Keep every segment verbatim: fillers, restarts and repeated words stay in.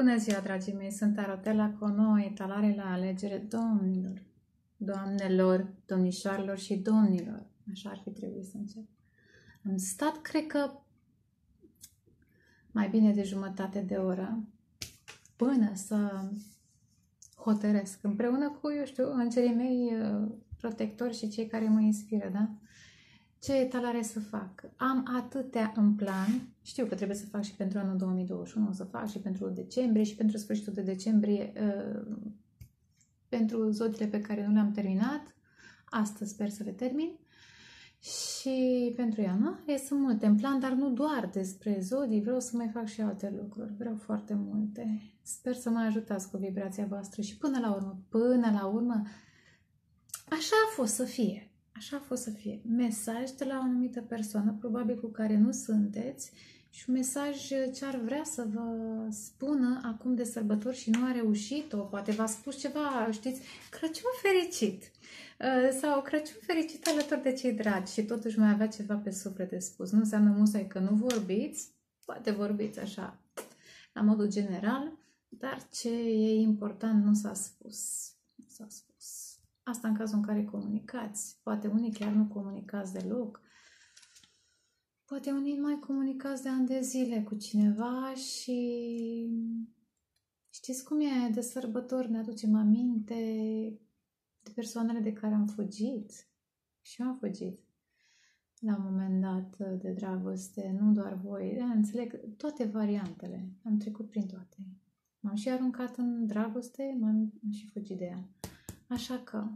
Bună ziua, dragii mei! Sunt Arotela cu o nouă etalare la alegere, domnilor, doamnelor, domnișoarelor și domnilor. Așa ar fi trebuit să încep. Am stat, cred că, mai bine de jumătate de oră până să hotăresc, împreună cu, eu știu, îngerii mei protectori și cei care mă inspiră, da? Ce etalare să fac? Am atâtea în plan. Știu că trebuie să fac și pentru anul două mii douăzeci și unu, o să fac și pentru decembrie și pentru sfârșitul de decembrie, uh, pentru zodiile pe care nu le-am terminat. Astăzi sper să le termin. Și pentru ianuarie sunt multe în plan, dar nu doar despre zodii. Vreau să mai fac și alte lucruri. Vreau foarte multe. Sper să mă ajutați cu vibrația voastră și până la urmă, până la urmă, așa a fost să fie. Așa a fost să fie. Mesaj de la o anumită persoană, probabil cu care nu sunteți, și un mesaj ce ar vrea să vă spună acum de sărbători și nu a reușit-o. Poate v-a spus ceva, știți, Crăciun fericit! Sau Crăciun fericit alături de cei dragi și totuși mai avea ceva pe suflet de spus. Nu înseamnă musai că nu vorbiți, poate vorbiți așa, la modul general, dar ce e important nu s-a spus. Nu s-a spus. Asta în cazul în care comunicați. Poate unii chiar nu comunicați deloc. Poate unii mai comunicați de ani de zile cu cineva și știți cum e, de sărbători ne aducem aminte de persoanele de care am fugit. Și eu am fugit la un moment dat de dragoste, nu doar voi. Da, înțeleg toate variantele. Am trecut prin toate. M-am și aruncat în dragoste, m-am și fugit de ea. Așa că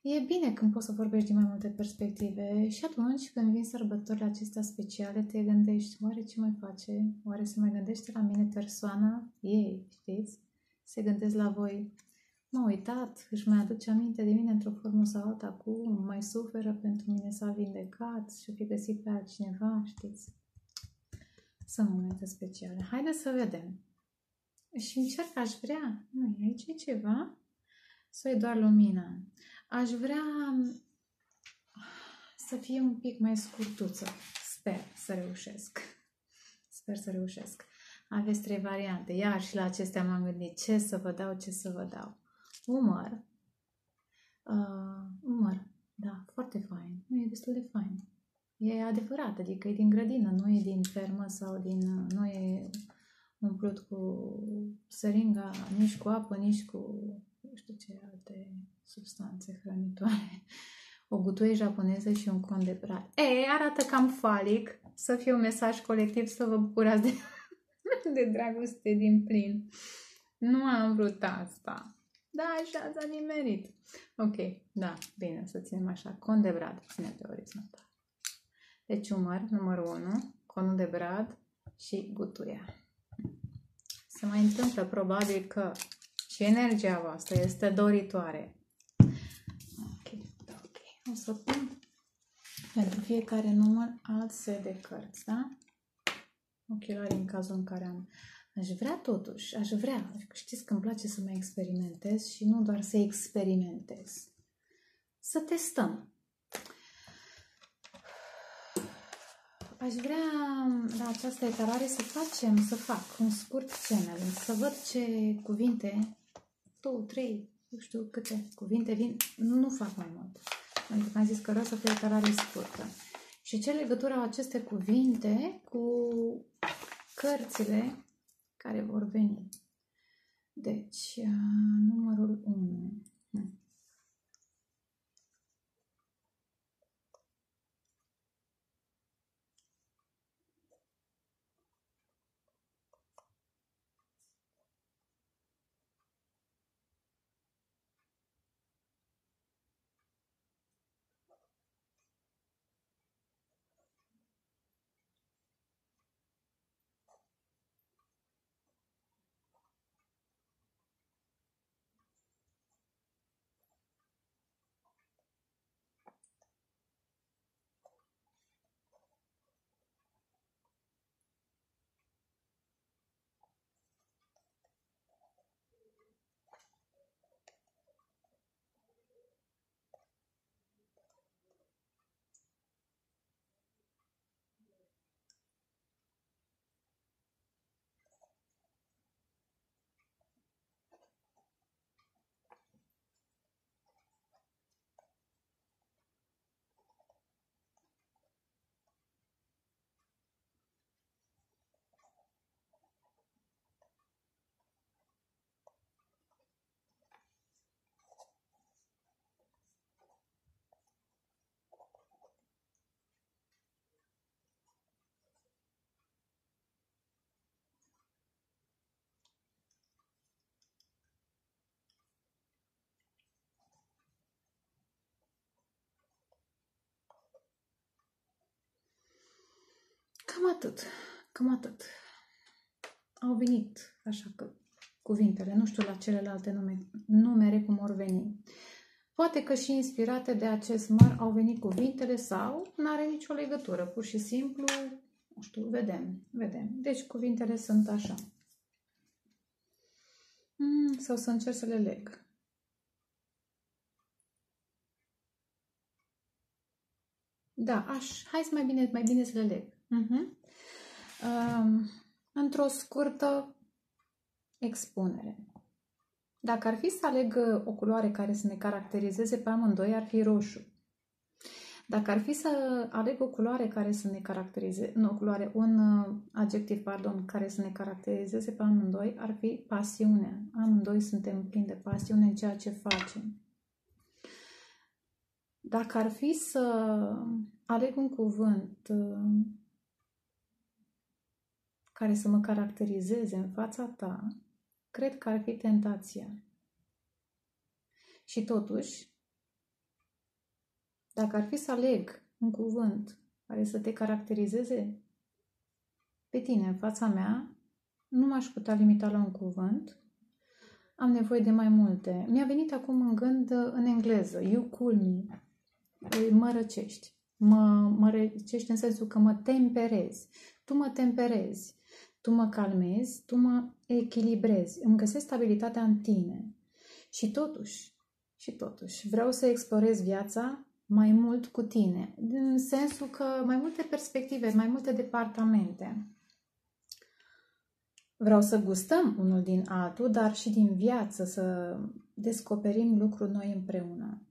e bine când poți să vorbești din mai multe perspective și atunci când vin sărbătorile acestea speciale, te gândești, oare ce mai face? Oare se mai gândește la mine persoana? Ei, știți? Se gândesc la voi. M-a uitat, își mai aduce aminte de mine într-o formă sau alta acum, mai suferă pentru mine, s-a vindecat și-o fi găsit pe altcineva, știți? Sunt momente speciale. Haideți să vedem. Și încerc, aș vrea. Nu, aici e ceva. Sau e doar lumina? Aș vrea să fie un pic mai scurtuță. Sper să reușesc. Sper să reușesc. Aveți trei variante. Iar și la acestea m-am gândit. Ce să vă dau, ce să vă dau? Umăr. Uh, umăr. Da, foarte fain. Nu e destul de fain. E adevărat, adică e din grădină, nu e din fermă sau din... Nu e umplut cu săringa, nici cu apă, nici cu... nu știu ce alte substanțe hrănitoare. O gutuie japoneză și un con de brai. Ei, arată cam falic. Să fie un mesaj colectiv, să vă bucurați de, de dragoste din plin. Nu am vrut asta. Da, așa s-a nimerit. Ok, da, bine, să ținem așa. Con de brad, ține pe orizontal. Deci umăr, numărul unu, conul de brad și gutuia. Se mai întâmplă probabil că și energia voastră este doritoare. Ok, ok. O să pun pentru fiecare număr alt set de cărți, da? Ochelari în cazul în care am. Aș vrea totuși, aș vrea, știți că îmi place să mai experimentez și nu doar să experimentez. Să testăm. Aș vrea la această etalare să facem, să fac un scurt channeling, să văd ce cuvinte, două, trei, nu știu câte cuvinte vin, nu, nu fac mai mult. Pentru că am zis că vreau să fie etalare scurtă. Și ce legătură au aceste cuvinte cu cărțile care vor veni. Deci, numărul unu. Cam atât. Cam atât. Au venit așa că cuvintele. Nu știu la celelalte nume, numere cum or veni. Poate că și inspirate de acest măr au venit cuvintele sau nu are nicio legătură. Pur și simplu, nu știu, vedem. vedem. Deci cuvintele sunt așa. Mm, sau să încerc să le leg. Da, aș, hai să mai bine, mai bine să le leg. Uh-huh. uh, într-o scurtă expunere. Dacă ar fi să aleg o culoare care să ne caracterizeze pe amândoi, ar fi roșu. Dacă ar fi să aleg o culoare care să ne caracterizeze, nu o culoare, un adjectiv, pardon, care să ne caracterizeze pe amândoi, ar fi pasiunea. Amândoi suntem plini de pasiune în ceea ce facem. Dacă ar fi să aleg un cuvânt care să mă caracterizeze în fața ta, cred că ar fi tentația. Și totuși, dacă ar fi să aleg un cuvânt care să te caracterizeze pe tine în fața mea, nu m-aș putea limita la un cuvânt. Am nevoie de mai multe. Mi-a venit acum în gând în engleză. You cool me. Mă răcești. Mă, mă răcești în sensul că mă temperezi. Tu mă temperezi. Tu mă calmezi, tu mă echilibrezi, îmi găsesc stabilitatea în tine. Și totuși, și totuși, vreau să explorez viața mai mult cu tine, în sensul că mai multe perspective, mai multe departamente. Vreau să gustăm unul din altul, dar și din viață, să descoperim lucruri noi împreună.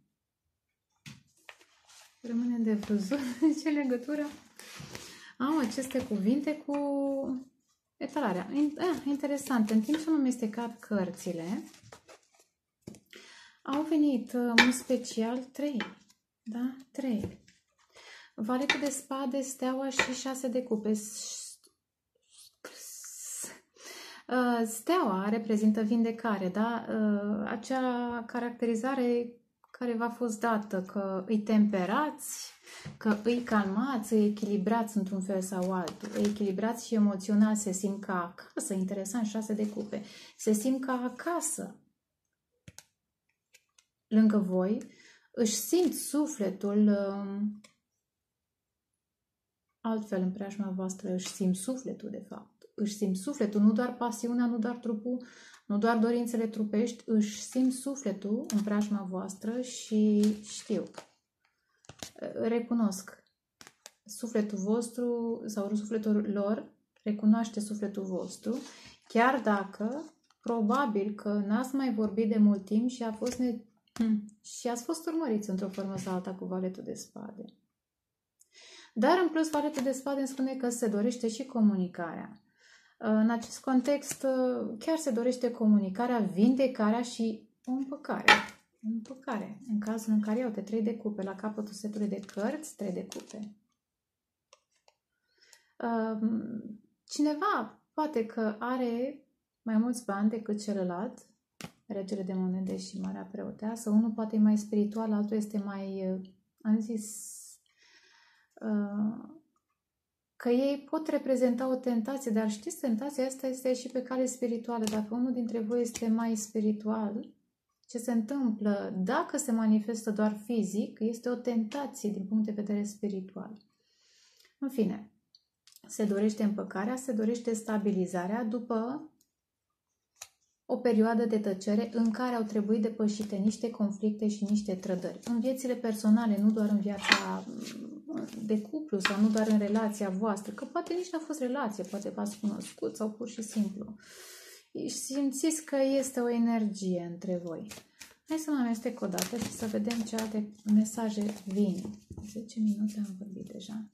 Rămâne de văzut ce legătură au aceste cuvinte cu etalarea. Interesant, în timp ce am amestecat cărțile, au venit un special trei. Da? trei. Valetul de spade, steaua și șase de cupe. Steaua reprezintă vindecare, da? Acea caracterizare care v-a fost dată, că îi temperați, că îi calmați, îi echilibrați într-un fel sau altul, îi echilibrați și emoțional, se simt ca acasă, interesant, șase de cupe, se simt ca acasă. Lângă voi își simt sufletul, altfel în preajma voastră își simt sufletul de fapt, își simt sufletul, nu doar pasiunea, nu doar trupul, nu doar dorințele trupești, își simt sufletul în preajma voastră și știu, recunosc sufletul vostru sau sufletul lor, recunoaște sufletul vostru, chiar dacă probabil că n-ați mai vorbit de mult timp și, a fost ne... și ați fost urmăriți într-o formă sau alta cu valetul de spade. Dar în plus valetul de spade îmi spune că se dorește și comunicarea. În acest context chiar se dorește comunicarea, vindecarea și o împăcare. Împăcare, în cazul în care iau de trei de cupe la capătul setului de cărți, trei de cupe. Cineva poate că are mai mulți bani decât celălalt, regele de monede și marea preoteasă, unul poate e mai spiritual, altul este mai, am zis, că ei pot reprezenta o tentație, dar știți, tentația asta este și pe cale spirituală. Dacă unul dintre voi este mai spiritual, ce se întâmplă dacă se manifestă doar fizic, este o tentație din punct de vedere spiritual. În fine, se dorește împăcarea, se dorește stabilizarea după o perioadă de tăcere în care au trebuit depășite niște conflicte și niște trădări. În viețile personale, nu doar în viața de cuplu sau nu doar în relația voastră, că poate nici n-a fost relație, poate v-ați cunoscut sau pur și simplu. Simțiți că este o energie între voi. Hai să mă amestec o dată și să vedem ce alte mesaje vin. zece minute am vorbit deja.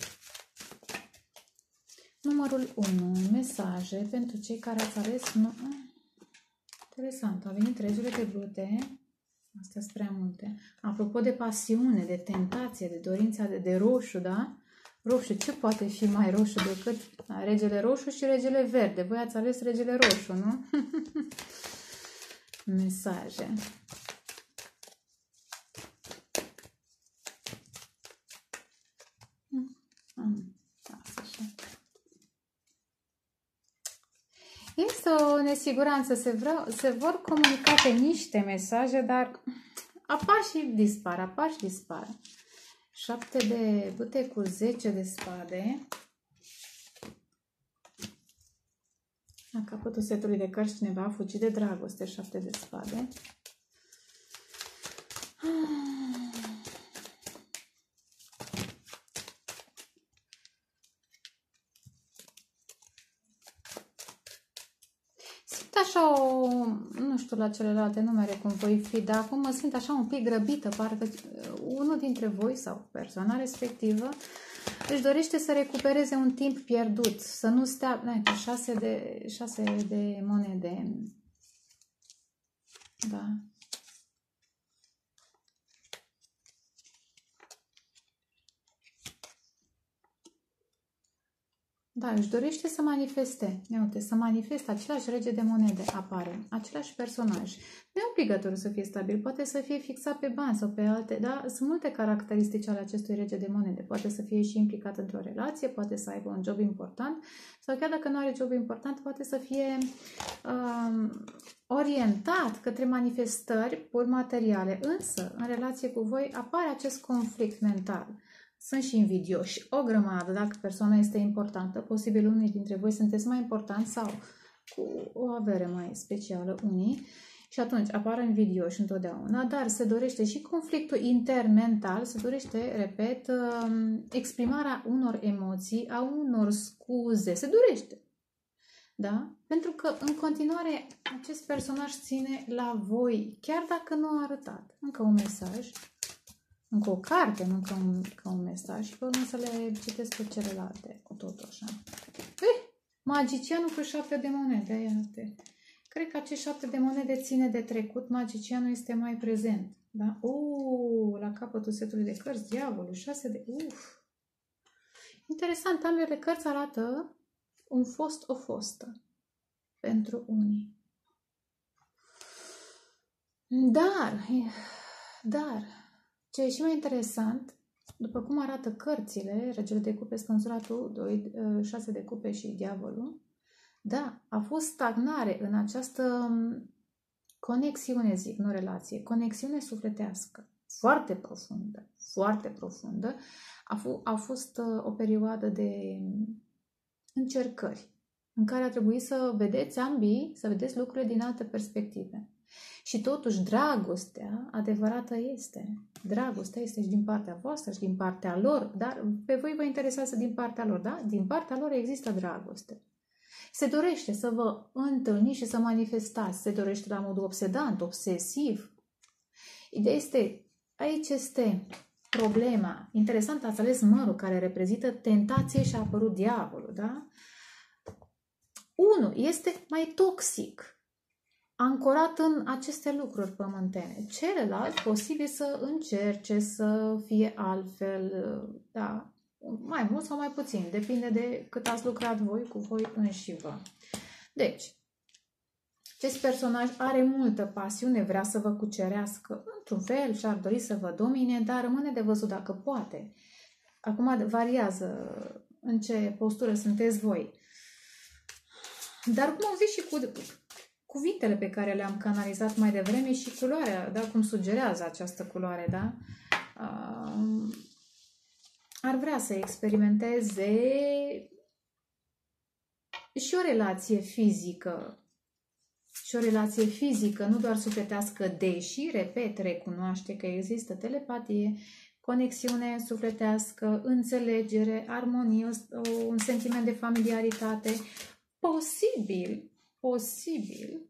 Numărul unu. Mesaje pentru cei care ați ales... Nu... Interesant, au venit regele de brute. Astea sunt prea multe. Apropo de pasiune, de tentație, de dorința de, de roșu, da? Roșu, ce poate fi mai roșu decât da, regele roșu și regele verde? Voi ați ales regele roșu, nu? Mesaje. Este o nesiguranță, se, vreau, se vor comunicate niște mesaje, dar apar și dispar, apar și dispar. șapte de bute cu zece de spade. La capătul setului de cărți cineva a fugit de dragoste, șapte de spade. Simt așa o... nu știu la celelalte numere cum voi fi, dar acum mă simt așa un pic grăbită, parcă unul dintre voi sau persoana respectivă își dorește să recupereze un timp pierdut, să nu stea... Ne, șase de, șase de monede. Da. Da, își dorește să manifeste. Ne uite, să manifeste același rege de monede apare, același personaj. Nu e obligatoriu să fie stabil, poate să fie fixat pe bani sau pe alte, da? Sunt multe caracteristici ale acestui rege de monede. Poate să fie și implicat într-o relație, poate să aibă un job important sau chiar dacă nu are job important, poate să fie um, orientat către manifestări pur materiale. Însă, în relație cu voi, apare acest conflict mental. Sunt și invidioși, o grămadă, dacă persoana este importantă. Posibil unii dintre voi sunteți mai importanti sau cu o avere mai specială unii. Și atunci apar invidioși întotdeauna, dar se dorește și conflictul intern mental, se dorește, repet, exprimarea unor emoții, a unor scuze. Se dorește, da? Pentru că în continuare acest personaj ține la voi, chiar dacă nu a arătat. Încă un mesaj. Încă o carte, nu încă un, încă un mesaj și pe urmă să le citesc pe celelalte, tot așa. Ui, magicianul cu șapte de monede, iată. Cred că acest șapte de monede ține de trecut, magicianul este mai prezent, da? Uuu, la capătul setului de cărți, diavolul, șase de... Uf! Interesant, ambele cărți arată un fost, o fostă, pentru unii. Dar, dar... Ce e și mai interesant, după cum arată cărțile, regele de cupe, scânzuratul, doi, șase de cupe și diavolul, da, a fost stagnare în această conexiune, zic, nu relație, conexiune sufletească, foarte profundă, foarte profundă, a, a fost o perioadă de încercări în care a trebuit să vedeți ambii, să vedeți lucrurile din alte perspective. Și totuși dragostea adevărată este. Dragostea este și din partea voastră și din partea lor, dar pe voi vă interesează din partea lor, da? Din partea lor există dragoste. Se dorește să vă întâlniți și să manifestați, se dorește la modul obsedant, obsesiv. Ideea este, aici este problema. Interesant, ați ales mărul care reprezintă tentație și a apărut diavolul, da? Unul este mai toxic, ancorat în aceste lucruri pământene. Celălalt, posibil să încerce să fie altfel, da, mai mult sau mai puțin, depinde de cât ați lucrat voi cu voi înși vă. Deci, acest personaj are multă pasiune, vrea să vă cucerească într-un fel și ar dori să vă domine, dar rămâne de văzut dacă poate. Acum variază în ce postură sunteți voi. Dar cum am zis și cu... cuvintele pe care le-am canalizat mai devreme și culoarea, da, cum sugerează această culoare, da? Uh, ar vrea să experimenteze și o relație fizică. Și o relație fizică, nu doar sufletească, deși, repet, recunoaște că există telepatie, conexiune sufletească, înțelegere, armonie, un sentiment de familiaritate. Posibil Posibil,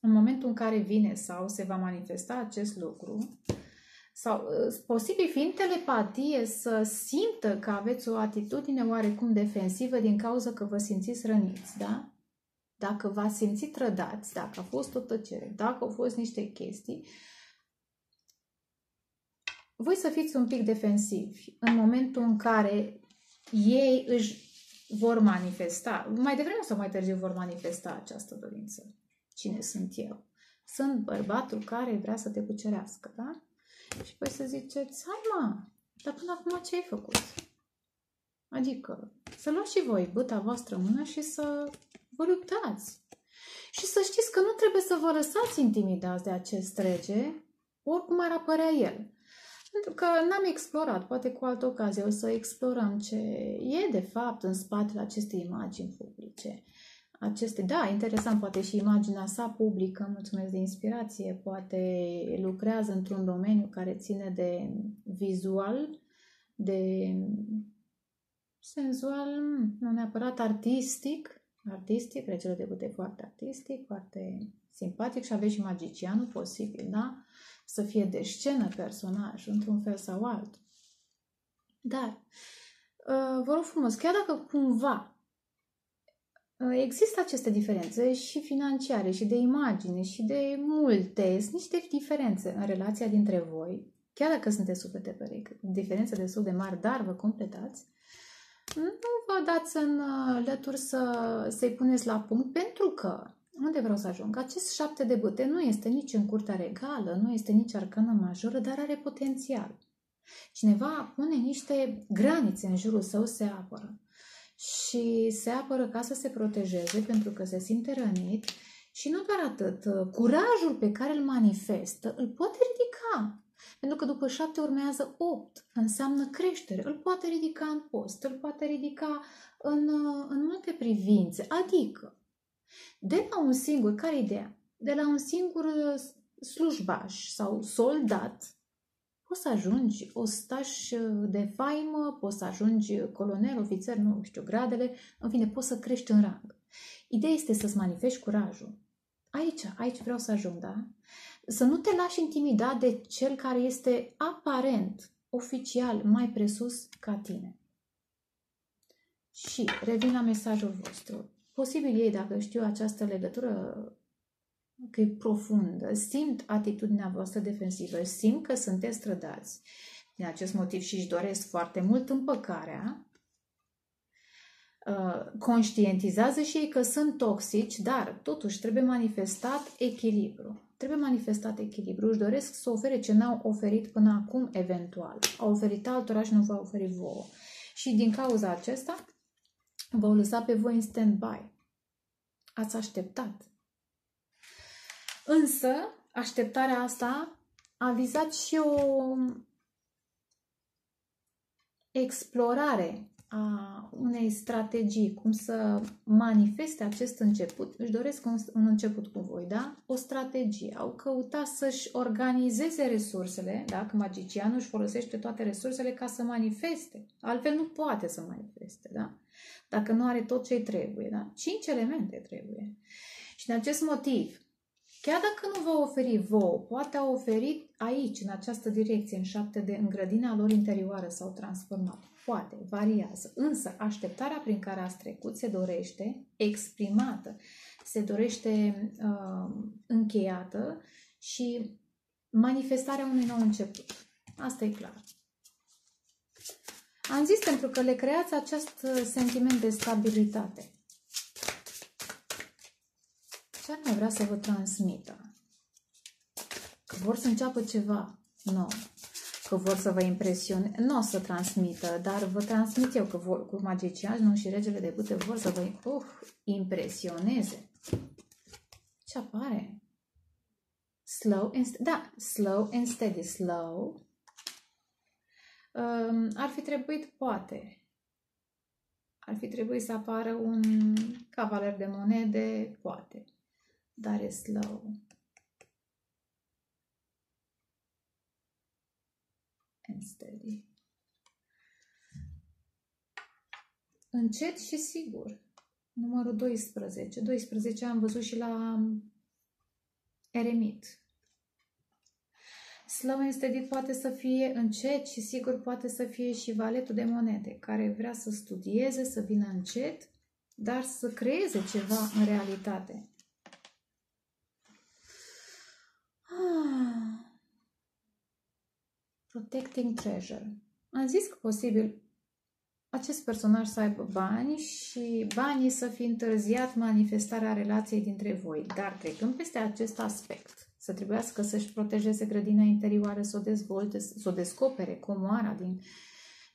în momentul în care vine sau se va manifesta acest lucru, sau posibil fiind telepatie să simtă că aveți o atitudine oarecum defensivă din cauza că vă simțiți răniți, da? Dacă v-ați simțit trădați, dacă a fost o tăcere, dacă au fost niște chestii, voi să fiți un pic defensivi în momentul în care ei își vor manifesta, mai devreme sau mai târziu vor manifesta această dorință. Cine sunt eu? Sunt bărbatul care vrea să te cucerească, da? Și voi să ziceți, hai mă, dar până acum ce ai făcut? Adică, să luați și voi bâta voastră în mână și să vă luptați. Și să știți că nu trebuie să vă lăsați intimidați de acest rege, oricum ar apărea el. Pentru că n-am explorat, poate cu altă ocazie o să explorăm ce e de fapt în spatele acestei imagini publice. Aceste, da, interesant, poate și imaginea sa publică, mulțumesc de inspirație, poate lucrează într-un domeniu care ține de vizual, de senzual, nu neapărat artistic, artistic, regele de bute foarte artistic, foarte simpatic și aveți și magicianul posibil, da? Să fie de scenă personaj, într-un fel sau altul. Dar, vă rog frumos, chiar dacă cumva există aceste diferențe și financiare, și de imagine, și de multe, sunt niște diferențe în relația dintre voi, chiar dacă sunteți suflete perechi, diferențe destul de mari, dar vă completați, nu vă dați în lături să-i puneți la punct, pentru că, unde vreau să ajung, acest șapte de bâte nu este nici în curtea regală, nu este nici arcană majoră, dar are potențial. Cineva pune niște granițe în jurul său, se apără. Și se apără ca să se protejeze, pentru că se simte rănit. Și nu doar atât, curajul pe care îl manifestă îl poate ridica. Pentru că după șapte urmează opt, înseamnă creștere. Îl poate ridica în post, îl poate ridica în, în multe privințe. Adică, de la un singur, care ideea? De la un singur slujbaș sau soldat, poți să ajungi ostaș de faimă, poți să ajungi colonel, ofițer, nu știu, gradele, în fine, poți să crești în rang. Ideea este să-ți manifesti curajul. Aici, aici vreau să ajung, da? Să nu te lași intimidat de cel care este aparent, oficial, mai presus ca tine. Și revin la mesajul vostru. Posibil ei, dacă știu această legătură, că e profundă, simt atitudinea voastră defensivă, simt că sunteți trădați. Din acest motiv și își doresc foarte mult împăcarea. Conștientizează și ei că sunt toxici, dar totuși trebuie manifestat echilibru. Trebuie manifestat echilibru. Își doresc să ofere ce n-au oferit până acum, eventual. Au oferit altora și nu v-au oferit vouă. Și din cauza acesta v-au lăsat pe voi în stand-by. Ați așteptat. Însă, așteptarea asta a vizat și o explorare a unei strategii, cum să manifeste acest început. Își doresc un început cu voi, da? O strategie. Au căutat să-și organizeze resursele, dacă magicianul își folosește toate resursele ca să manifeste. Altfel nu poate să manifeste, da? Dacă nu are tot ce trebuie, da? Cinci elemente trebuie. Și din acest motiv, chiar dacă nu vă oferi vouă, poate a oferit aici, în această direcție, în șapte de în grădina lor interioară s-au transformat. Poate, variază. Însă, așteptarea prin care ați trecut se dorește exprimată, se dorește uh, încheiată și manifestarea unui nou început. Asta e clar. Am zis pentru că le creați acest sentiment de stabilitate. Ce mai vrea să vă transmită? Că vor să înceapă ceva nou, că vor să vă impresioneze, nu o să transmită, dar vă transmit eu că vor, cu magicianul și regele de bâte vor să vă uh, impresioneze. Ce apare? Slow and, da, slow and steady, slow. Um, ar fi trebuit, poate, ar fi trebuit să apară un cavaler de monede, poate. Dar e slow and steady. Încet și sigur. Numărul doisprezece. doisprezece am văzut și la eremit. Slow and steady poate să fie încet și sigur, poate să fie și valetul de monede, care vrea să studieze, să vină încet, dar să creeze ceva în realitate. Ah. Protecting treasure. Am zis că posibil acest personaj să aibă bani și banii să fi întârziat manifestarea relației dintre voi, dar trecând peste acest aspect, să trebuiască să-și protejeze grădina interioară, să o dezvolte, să o descopere, comoara din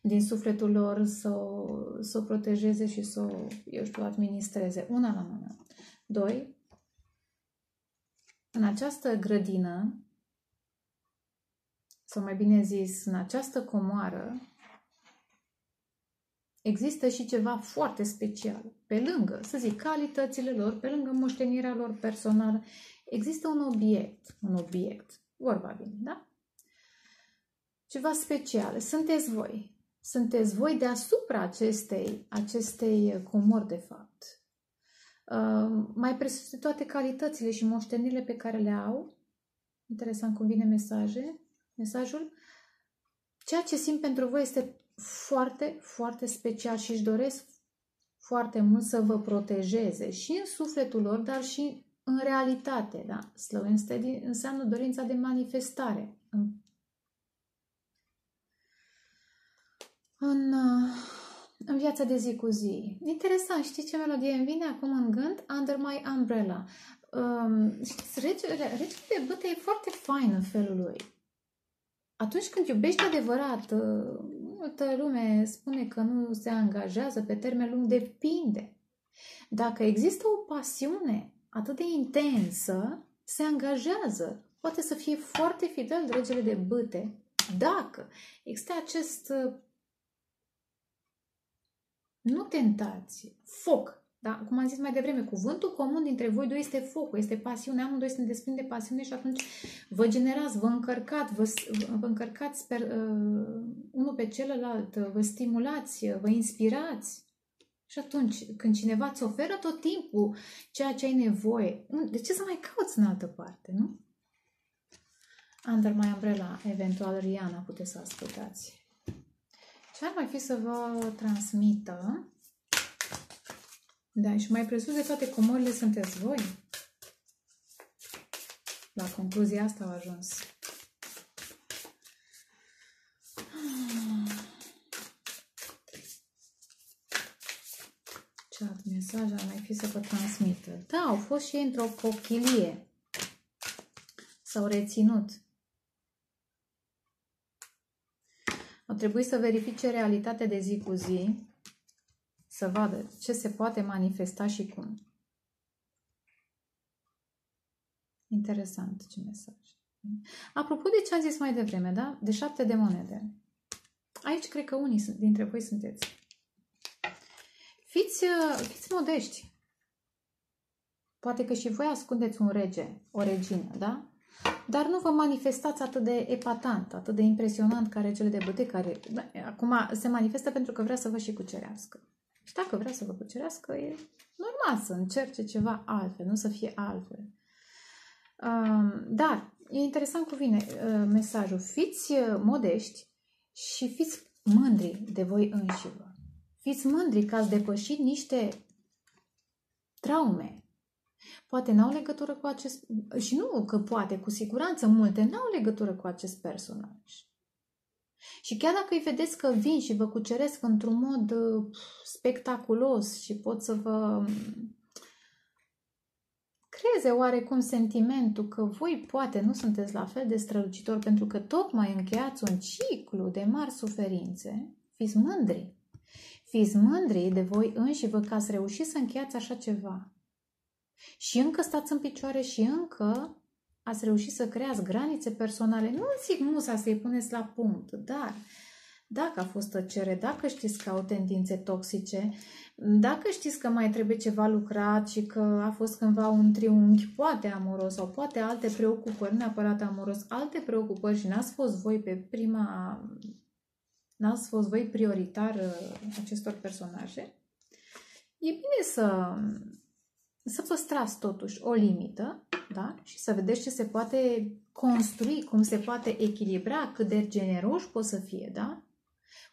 din sufletul lor să o, să o protejeze și să o, eu știu, administreze. Una la mână. Doi, în această grădină, sau mai bine zis, în această comoară, există și ceva foarte special. Pe lângă, să zic, calitățile lor, pe lângă moștenirea lor personală, există un obiect, un obiect, vorba bine, da? Ceva special. Sunteți voi. Sunteți voi deasupra acestei, acestei comori, de fapt. Uh, mai presus de toate calitățile și moștenirile pe care le au. Interesant cum vine mesaje, mesajul. Ceea ce simt pentru voi este foarte, foarte special și își doresc foarte mult să vă protejeze și în sufletul lor, dar și în realitate. Da? Slow and steady înseamnă dorința de manifestare. În, în viața de zi cu zi. Interesant, știi ce melodie îmi vine acum în gând? Under My Umbrella. Um, știți, regele, regele de bâte e foarte fain în felul lui. Atunci când iubești adevărat, multă lume spune că nu se angajează pe termen lung, depinde. Dacă există o pasiune atât de intensă, se angajează. Poate să fie foarte fidel regele de bâte, dacă există acest... Nu tentație, foc. Da? Cum am zis mai devreme, cuvântul comun dintre voi doi este focul, este pasiunea. Amândoi sunt desprins de pasiune și atunci vă generați, vă încărcați, vă, vă încărcați per, uh, unul pe celălalt, vă stimulați, vă inspirați. Și atunci, când cineva îți oferă tot timpul ceea ce ai nevoie, de ce să mai cauți în altă parte, nu? Under My Umbrella, eventual Rihanna, puteți să ascultați. Ce ar mai fi să vă transmită? Da, și mai presus de toate comorile sunteți voi. La concluzia asta au ajuns. Ce alt mesaj ar mai fi să vă transmită? Da, au fost și într-o cochilie. S-au reținut. Trebuie să verifice realitatea de zi cu zi, să vadă ce se poate manifesta și cum. Interesant ce mesaj. Apropo de ce am zis mai devreme, da? De șapte de monede. Aici cred că unii dintre voi sunteți. Fiți, fiți modești. Poate că și voi ascundeți un rege, o regină, da? Dar nu vă manifestați atât de epatant, atât de impresionant ca regele de bâte, care acum se manifestă pentru că vrea să vă și cucerească. Și dacă vrea să vă cucerească, e normal să încerce ceva altfel, nu să fie altfel. Dar e interesant cum vine mesajul. Fiți modești și fiți mândri de voi înșivă. Fiți mândri că ați depășit niște traume. Poate n-au legătură cu acest... Și nu că poate, cu siguranță multe n-au legătură cu acest personaj. Și chiar dacă îi vedeți că vin și vă cuceresc într-un mod spectaculos și pot să vă creeze oarecum sentimentul că voi poate nu sunteți la fel de strălucitori pentru că tocmai încheiați un ciclu de mari suferințe, fiți mândri. Fiți mândri de voi înșivă că ați reușit să încheiați așa ceva. Și încă stați în picioare și încă ați reușit să creați granițe personale. Nu zic musa să-i puneți la punct, dar dacă a fost tăcere, dacă știți că au tendințe toxice, dacă știți că mai trebuie ceva lucrat și că a fost cândva un triunghi, poate amoros sau poate alte preocupări, neapărat amoros, alte preocupări și n-ați fost voi pe prima, n-ați fost voi prioritar acestor personaje, e bine să... Să păstrați totuși o limită, da? Și să vedeți ce se poate construi, cum se poate echilibra, cât de generoși pot să fie, da?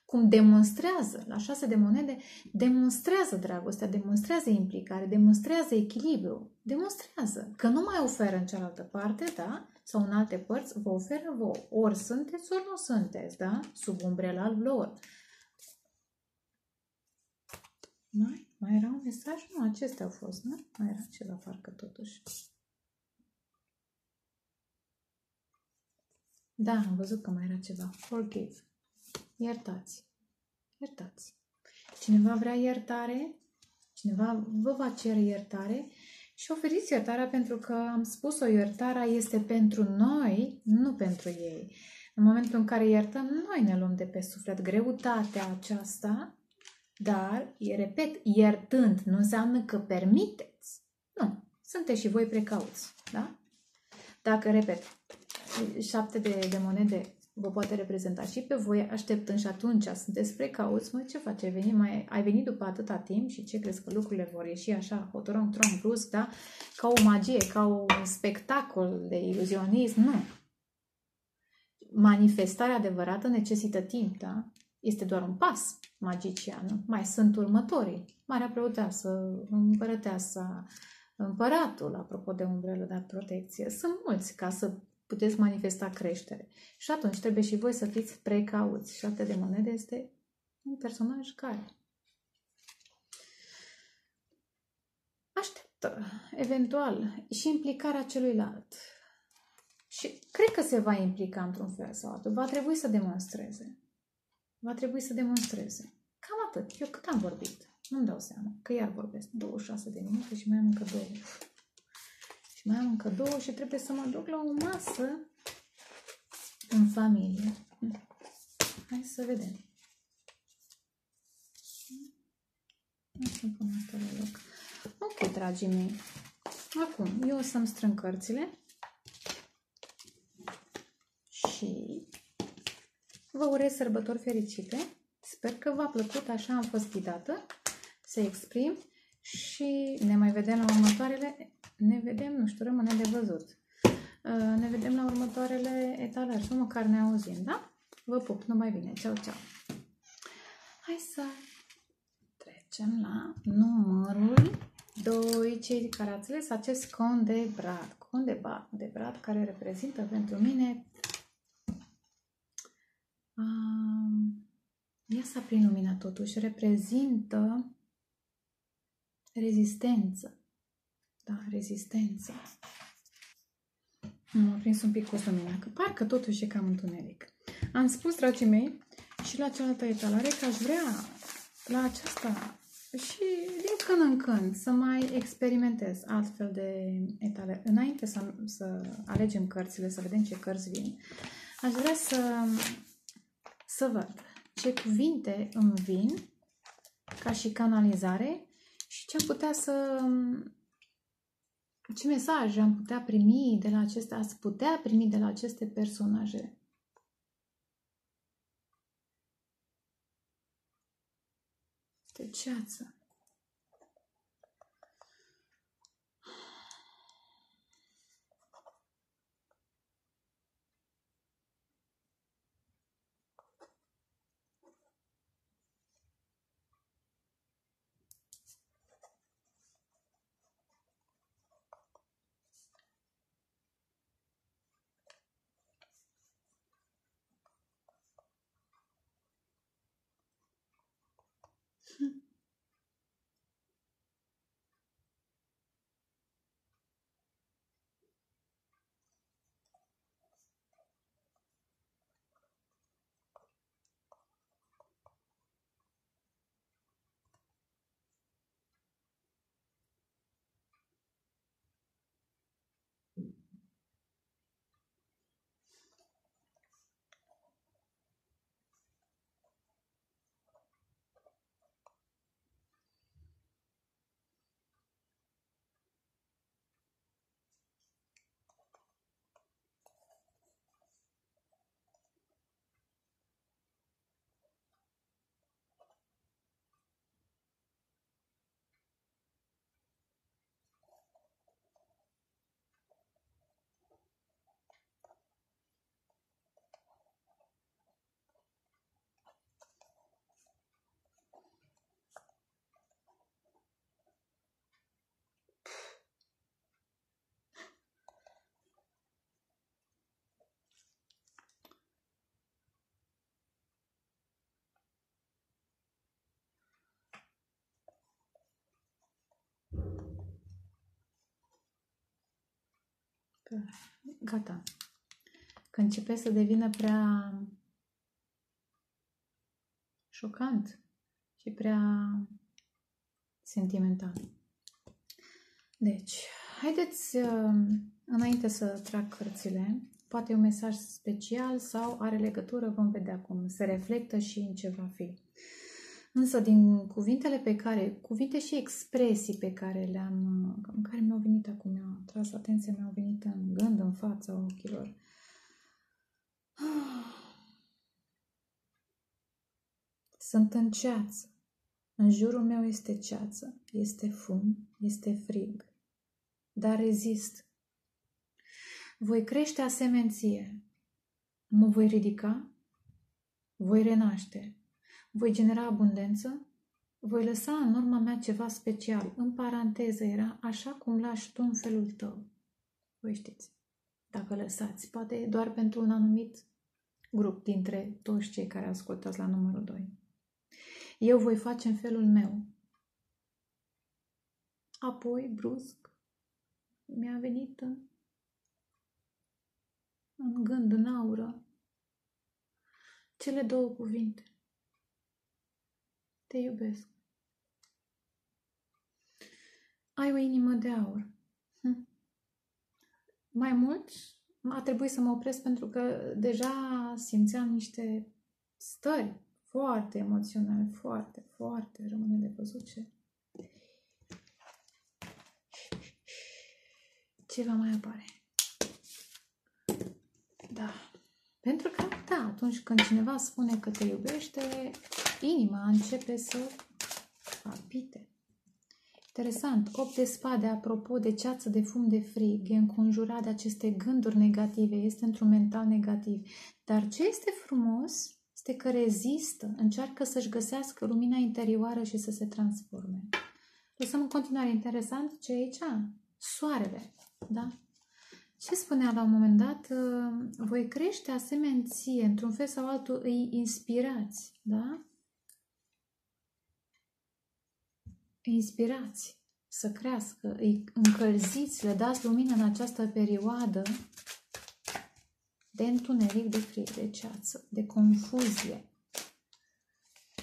Cum demonstrează, la șase de monede, demonstrează dragostea, demonstrează implicare, demonstrează echilibru, demonstrează că nu mai oferă în cealaltă parte, da? Sau în alte părți, vă oferă vouă. Ori sunteți, ori nu sunteți, da? Sub umbrela lor. Mai? Mai era un mesaj? Nu, acestea au fost, nu? Mai era ceva, parcă, totuși. Da, am văzut că mai era ceva. Forgive. Iertați. iertați. Cineva vrea iertare, cineva vă va cere iertare și oferiți iertarea, pentru că am spus-o, iertarea este pentru noi, nu pentru ei. În momentul în care iertăm, noi ne luăm de pe suflet greutatea aceasta, dar, repet, iertând nu înseamnă că permiteți. Nu. Sunteți și voi precauți. Da? Dacă, repet, șapte de, de monede vă poate reprezenta și pe voi, așteptând, și atunci sunteți precauți. Măi, ce faci? Ai venit, mai, ai venit după atâta timp și ce crezi, că lucrurile vor ieși așa, hotărâm, trom, brusc, da? Ca o magie, ca un spectacol de iluzionism? Nu. Manifestarea adevărată necesită timp, da? Este doar un pas magician. Mai sunt următorii. Marea preoteasă, împărăteasa, împăratul, apropo de umbrelă, dar protecție. Sunt mulți ca să puteți manifesta creștere. Și atunci trebuie și voi să fiți precauți. Șapte de monede este un personaj care așteaptă, eventual, și implicarea celuilalt. Și cred că se va implica într-un fel sau altul. Va trebui să demonstreze. Va trebui să demonstreze. Cam atât. Eu cât am vorbit. Nu-mi dau seama. Că iar vorbesc. douăzeci și șase de minute și mai am încă două. Și mai am încă două și trebuie să mă duc la o masă în familie. Hai să vedem. Nu să pun asta la loc. Ok, dragii mei. Acum, eu o să-mi strâng cărțile. Și vă urez sărbători fericite. Sper că v-a plăcut, așa am fost ghidată să exprim și ne mai vedem la următoarele, ne vedem, nu știu, rămâne de văzut. Ne vedem la următoarele etalări sau măcar ne auzim, da? Vă pup, numai bine, ceau, ceau! Hai să trecem la numărul doi. Cei care ați ales acest condebrat, condebrat, condebrat care reprezintă pentru mine... Um, iasa prin lumina totuși reprezintă rezistență. Da, rezistență. M-am prins un pic cu lumina, că parcă totuși e cam întuneric. Am spus, dragii mei, și la cealaltă etalare că aș vrea la aceasta și din când în când să mai experimentez altfel de etalare. Înainte să, să alegem cărțile, să vedem ce cărți vin, aș vrea să... Să văd ce cuvinte îmi vin ca și canalizare și ce am putea să... ce mesaje am putea primi de la aceste... ați putea primi de la aceste personaje. De ceață. Gata. Că începe să devină prea șocant și prea sentimental. Deci, haideți, înainte să trag cărțile, poate un mesaj special sau are legătură, vom vedea cum se reflectă și în ce va fi. Însă din cuvintele pe care, cuvinte și expresii pe care le-am, în care mi-au venit acum, mi-au tras atenția, mi-au venit în gând, în fața ochilor. Sunt în ceață. În jurul meu este ceață. Este fum, este frig. Dar rezist. Voi crește asemenție. Mă voi ridica. Voi renaște. Voi genera abundență, voi lăsa în urma mea ceva special. În paranteză era așa cum lași tu în felul tău. Voi știți, dacă lăsați, poate doar pentru un anumit grup dintre toți cei care ascultați la numărul doi. Eu voi face în felul meu. Apoi, brusc, mi-a venit în gând, în aură, cele două cuvinte. Te iubesc. Ai o inimă de aur. Hm. Mai mult, a trebuit să mă opresc pentru că deja simțeam niște stări foarte emoționale, foarte, foarte, rămâne de văzut ce. Ce va mai apare? Da. Pentru că, da, atunci când cineva spune că te iubește, inima începe să palpite. Interesant, opt de spade, apropo de ceață, de fum, de frig, e înconjurat de aceste gânduri negative, este într-un mental negativ. Dar ce este frumos este că rezistă, încearcă să-și găsească lumina interioară și să se transforme. Lăsăm în continuare interesant ce e aici? Soarele, da? Ce spunea la un moment dat? Voi crește asemenea ție, într-un fel sau altul îi inspirați, da? Îi inspirați să crească, îi încălziți, le dați lumină în această perioadă de întuneric, de frig, de ceață, de confuzie.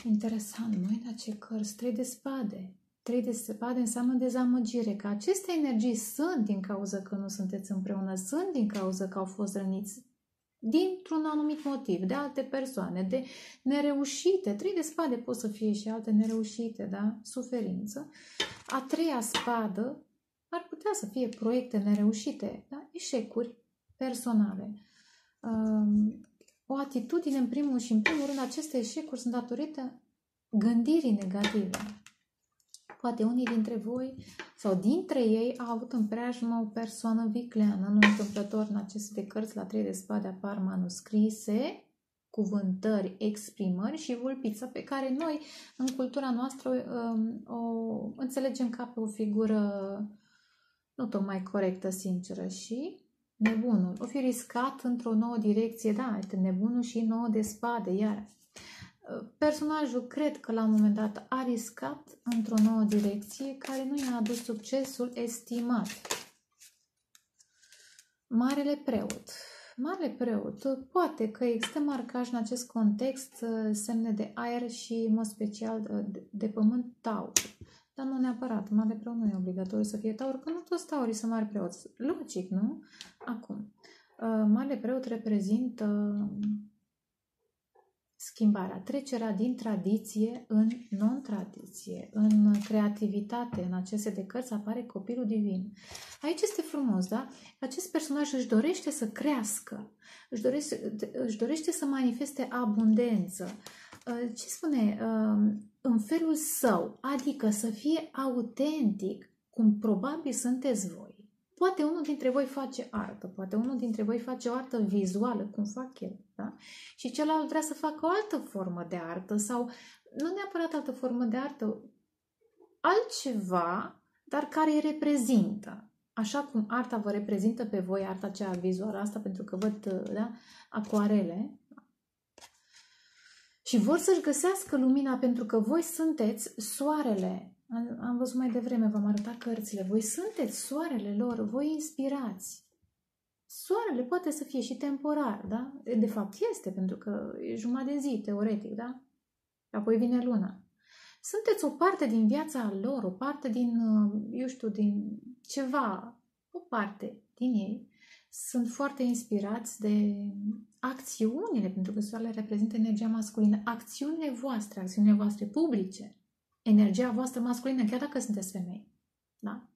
Interesant, măi, dar ce cărți, trei de spade. Trei de spade înseamnă dezamăgire, că aceste energii sunt din cauza că nu sunteți împreună, sunt din cauza că au fost răniți dintr-un anumit motiv, de alte persoane, de nereușite. Trei de spade pot să fie și alte nereușite, da? Suferință. A treia spadă ar putea să fie proiecte nereușite, da? Eșecuri personale. O atitudine, în primul și în primul rând, aceste eșecuri sunt datorită gândirii negative. Poate unii dintre voi sau dintre ei au avut în preajmă o persoană vicleană. Nu întâmplător, în aceste cărți la trei de spade apar manuscrise, cuvântări, exprimări și vulpița pe care noi în cultura noastră o, o înțelegem ca pe o figură nu tocmai corectă, sinceră, și nebunul. O fi riscat într-o nouă direcție, da, este nebunul și nouă de spade, iar personajul, cred că la un moment dat, a riscat într-o nouă direcție care nu i-a adus succesul estimat. Marele preot. Marele preot. Poate că există marcaj în acest context semne de aer și, în mod special, de pământ, taur. Dar nu neapărat. Marele preot nu e obligatoriu să fie taur, că nu toți taurii sunt mari preoți. Logic, nu? Acum, marele preot reprezintă schimbarea, trecerea din tradiție în non-tradiție, în creativitate. În aceste de cărți apare copilul divin. Aici este frumos, da? Acest personaj își dorește să crească, își dorește, își dorește să manifeste abundență. Ce spune? În felul său, adică să fie autentic, cum probabil sunteți voi. Poate unul dintre voi face artă, poate unul dintre voi face o artă vizuală, cum fac eu, da? Și celălalt vrea să facă o altă formă de artă sau, nu neapărat altă formă de artă, altceva, dar care îi reprezintă. Așa cum arta vă reprezintă pe voi, arta aceea vizuală, asta pentru că văd, da, acoarele. Și vor să-și găsească lumina pentru că voi sunteți soarele. Am văzut mai devreme, v-am arătat cărțile. Voi sunteți soarele lor, voi inspirați. Soarele poate să fie și temporar, da? De fapt este, pentru că e jumătate de zi, teoretic, da? Apoi vine luna. Sunteți o parte din viața lor, o parte din, eu știu, din ceva, o parte din ei. Sunt foarte inspirați de acțiunile, pentru că soarele reprezintă energia masculină, acțiunile voastre, acțiunile voastre publice, energia voastră masculină, chiar dacă sunteți femei. Da?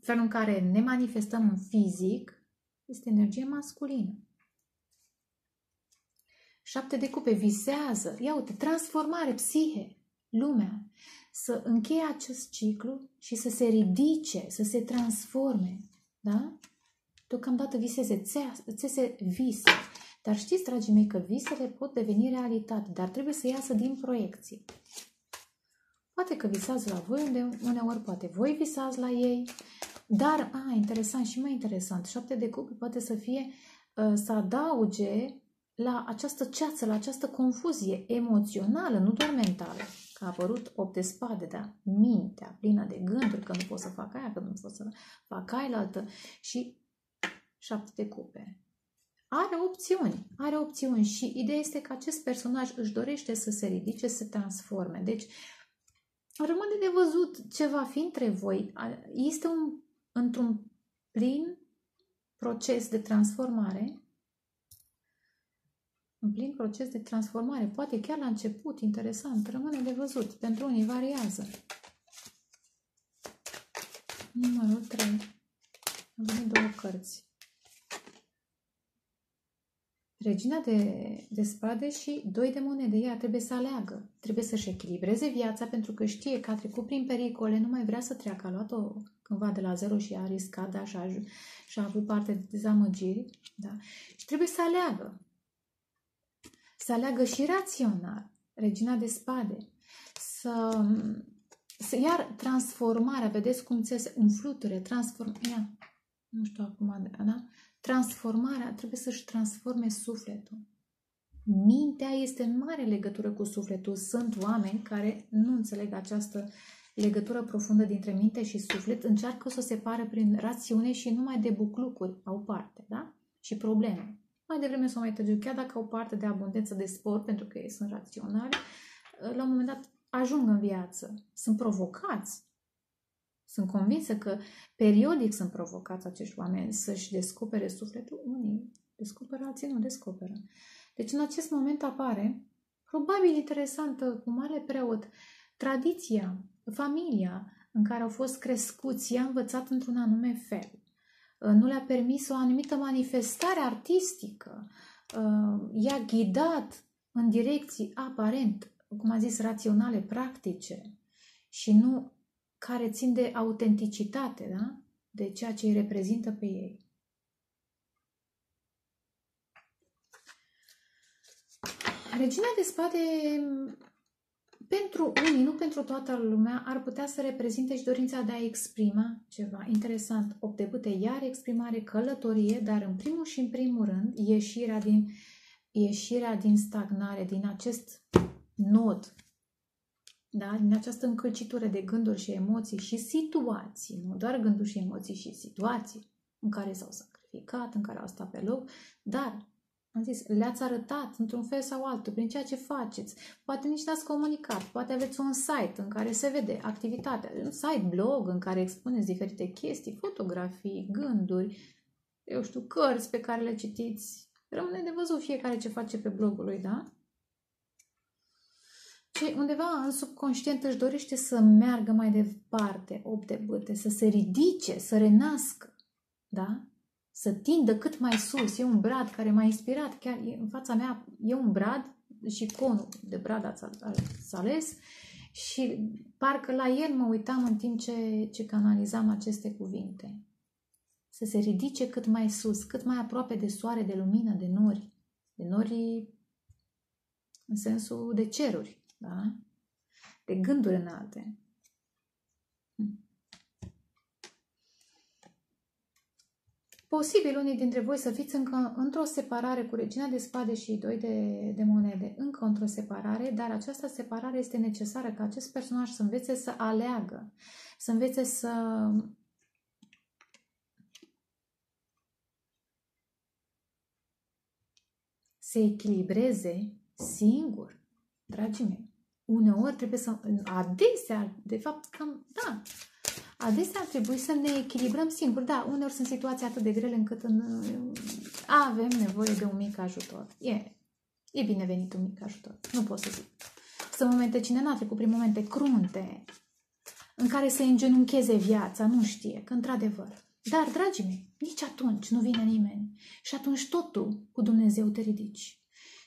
Felul în care ne manifestăm în fizic este energie masculină. Șapte de cupe visează, ia uite, transformare, psihe, lumea, să încheie acest ciclu și să se ridice, să se transforme, da? Deocamdată viseze, țese vise. Dar știți, dragii mei, că visele pot deveni realitate, dar trebuie să iasă din proiecții. Poate că visați la voi, uneori poate voi visați la ei, dar, a, interesant și mai interesant, șapte de cupe poate să fie, să adauge la această ceață, la această confuzie emoțională, nu doar mentală, că a apărut opt de spade, dar mintea plină de gânduri, că nu pot să fac aia, că nu pot să fac ailaltă și șapte de cupe. Are opțiuni, are opțiuni și ideea este că acest personaj își dorește să se ridice, să se transforme. Deci, rămâne de văzut ce va fi între voi. Este un, într-un plin proces de transformare, în plin proces de transformare, poate chiar la început, interesant, rămâne de văzut, pentru unii variază. Numărul trei. Am venit două cărți. Regina de, de spade și doi de monede. Ea trebuie să aleagă, trebuie să-și echilibreze viața pentru că știe că a trecut prin pericole, nu mai vrea să treacă, a luat-o cândva de la zero și a riscat, da, și, a, și a avut parte de dezamăgiri. Da? Și trebuie să aleagă. Să aleagă și rațional, regina de spade, să, să iar transformarea, vedeți cum se înfluture, transformarea, nu știu acum, da? Transformarea, trebuie să-și transforme sufletul. Mintea este în mare legătură cu sufletul. Sunt oameni care nu înțeleg această legătură profundă dintre minte și suflet, încearcă să o separe prin rațiune și numai de buclucuri au parte, da? Și probleme. Mai devreme sau mai târziu, chiar dacă au parte de abundență de spor, pentru că ei sunt raționali, la un moment dat ajung în viață. Sunt provocați. Sunt convinsă că periodic sunt provocați acești oameni să-și descopere sufletul. Unii descoperă, alții nu descoperă. Deci în acest moment apare, probabil interesantă, cu mare preot, tradiția, familia în care au fost crescuți, i-a învățat într-un anume fel. Nu le-a permis o anumită manifestare artistică, i-a ghidat în direcții aparent, cum a zis, raționale, practice și nu care țin de autenticitate, da? De ceea ce îi reprezintă pe ei. Regina de spade, pentru unii, nu pentru toată lumea, ar putea să reprezinte și dorința de a exprima ceva. Interesant, opt de bâte, iar exprimare, călătorie, dar în primul și în primul rând ieșirea din, ieșirea din stagnare, din acest nod, da? Din această încălcitură de gânduri și emoții și situații, nu doar gânduri și emoții și situații în care s-au sacrificat, în care au stat pe loc, dar... Am zis, le-ați arătat într-un fel sau altul, prin ceea ce faceți. Poate nici n-ați comunicat, poate aveți un site în care se vede activitatea, un site, blog, în care expuneți diferite chestii, fotografii, gânduri, eu știu, cărți pe care le citiți. Rămâne de văzut fiecare ce face pe blogul lui, da? Și undeva în subconștient își dorește să meargă mai departe, opt de bâte, să se ridice, să renască, da? Să tindă cât mai sus. E un brad care m-a inspirat. Chiar în fața mea e un brad și conul de brad ați ales și parcă la el mă uitam în timp ce, ce canalizam aceste cuvinte. Să se ridice cât mai sus, cât mai aproape de soare, de lumină, de nori. De nori în sensul de ceruri, da? De gânduri înalte. Posibil unii dintre voi să fiți încă într-o separare cu regina de spade și doi de, de monede, încă într-o separare, dar această separare este necesară ca acest personaj să învețe să aleagă, să învețe să... se echilibreze singur, dragii mei. uneori trebuie să, adesea, de fapt, cam, da, adesea ar trebui să ne echilibrăm singuri. Da, uneori sunt situații atât de grele încât în, avem nevoie de un mic ajutor. E, e binevenit un mic ajutor, nu pot să zic. Sunt momente cinematice, prin momente crunte, în care se îngenuncheze viața, nu știe, că într-adevăr. Dar, dragii mei, nici atunci nu vine nimeni. Și atunci totul cu Dumnezeu te ridici.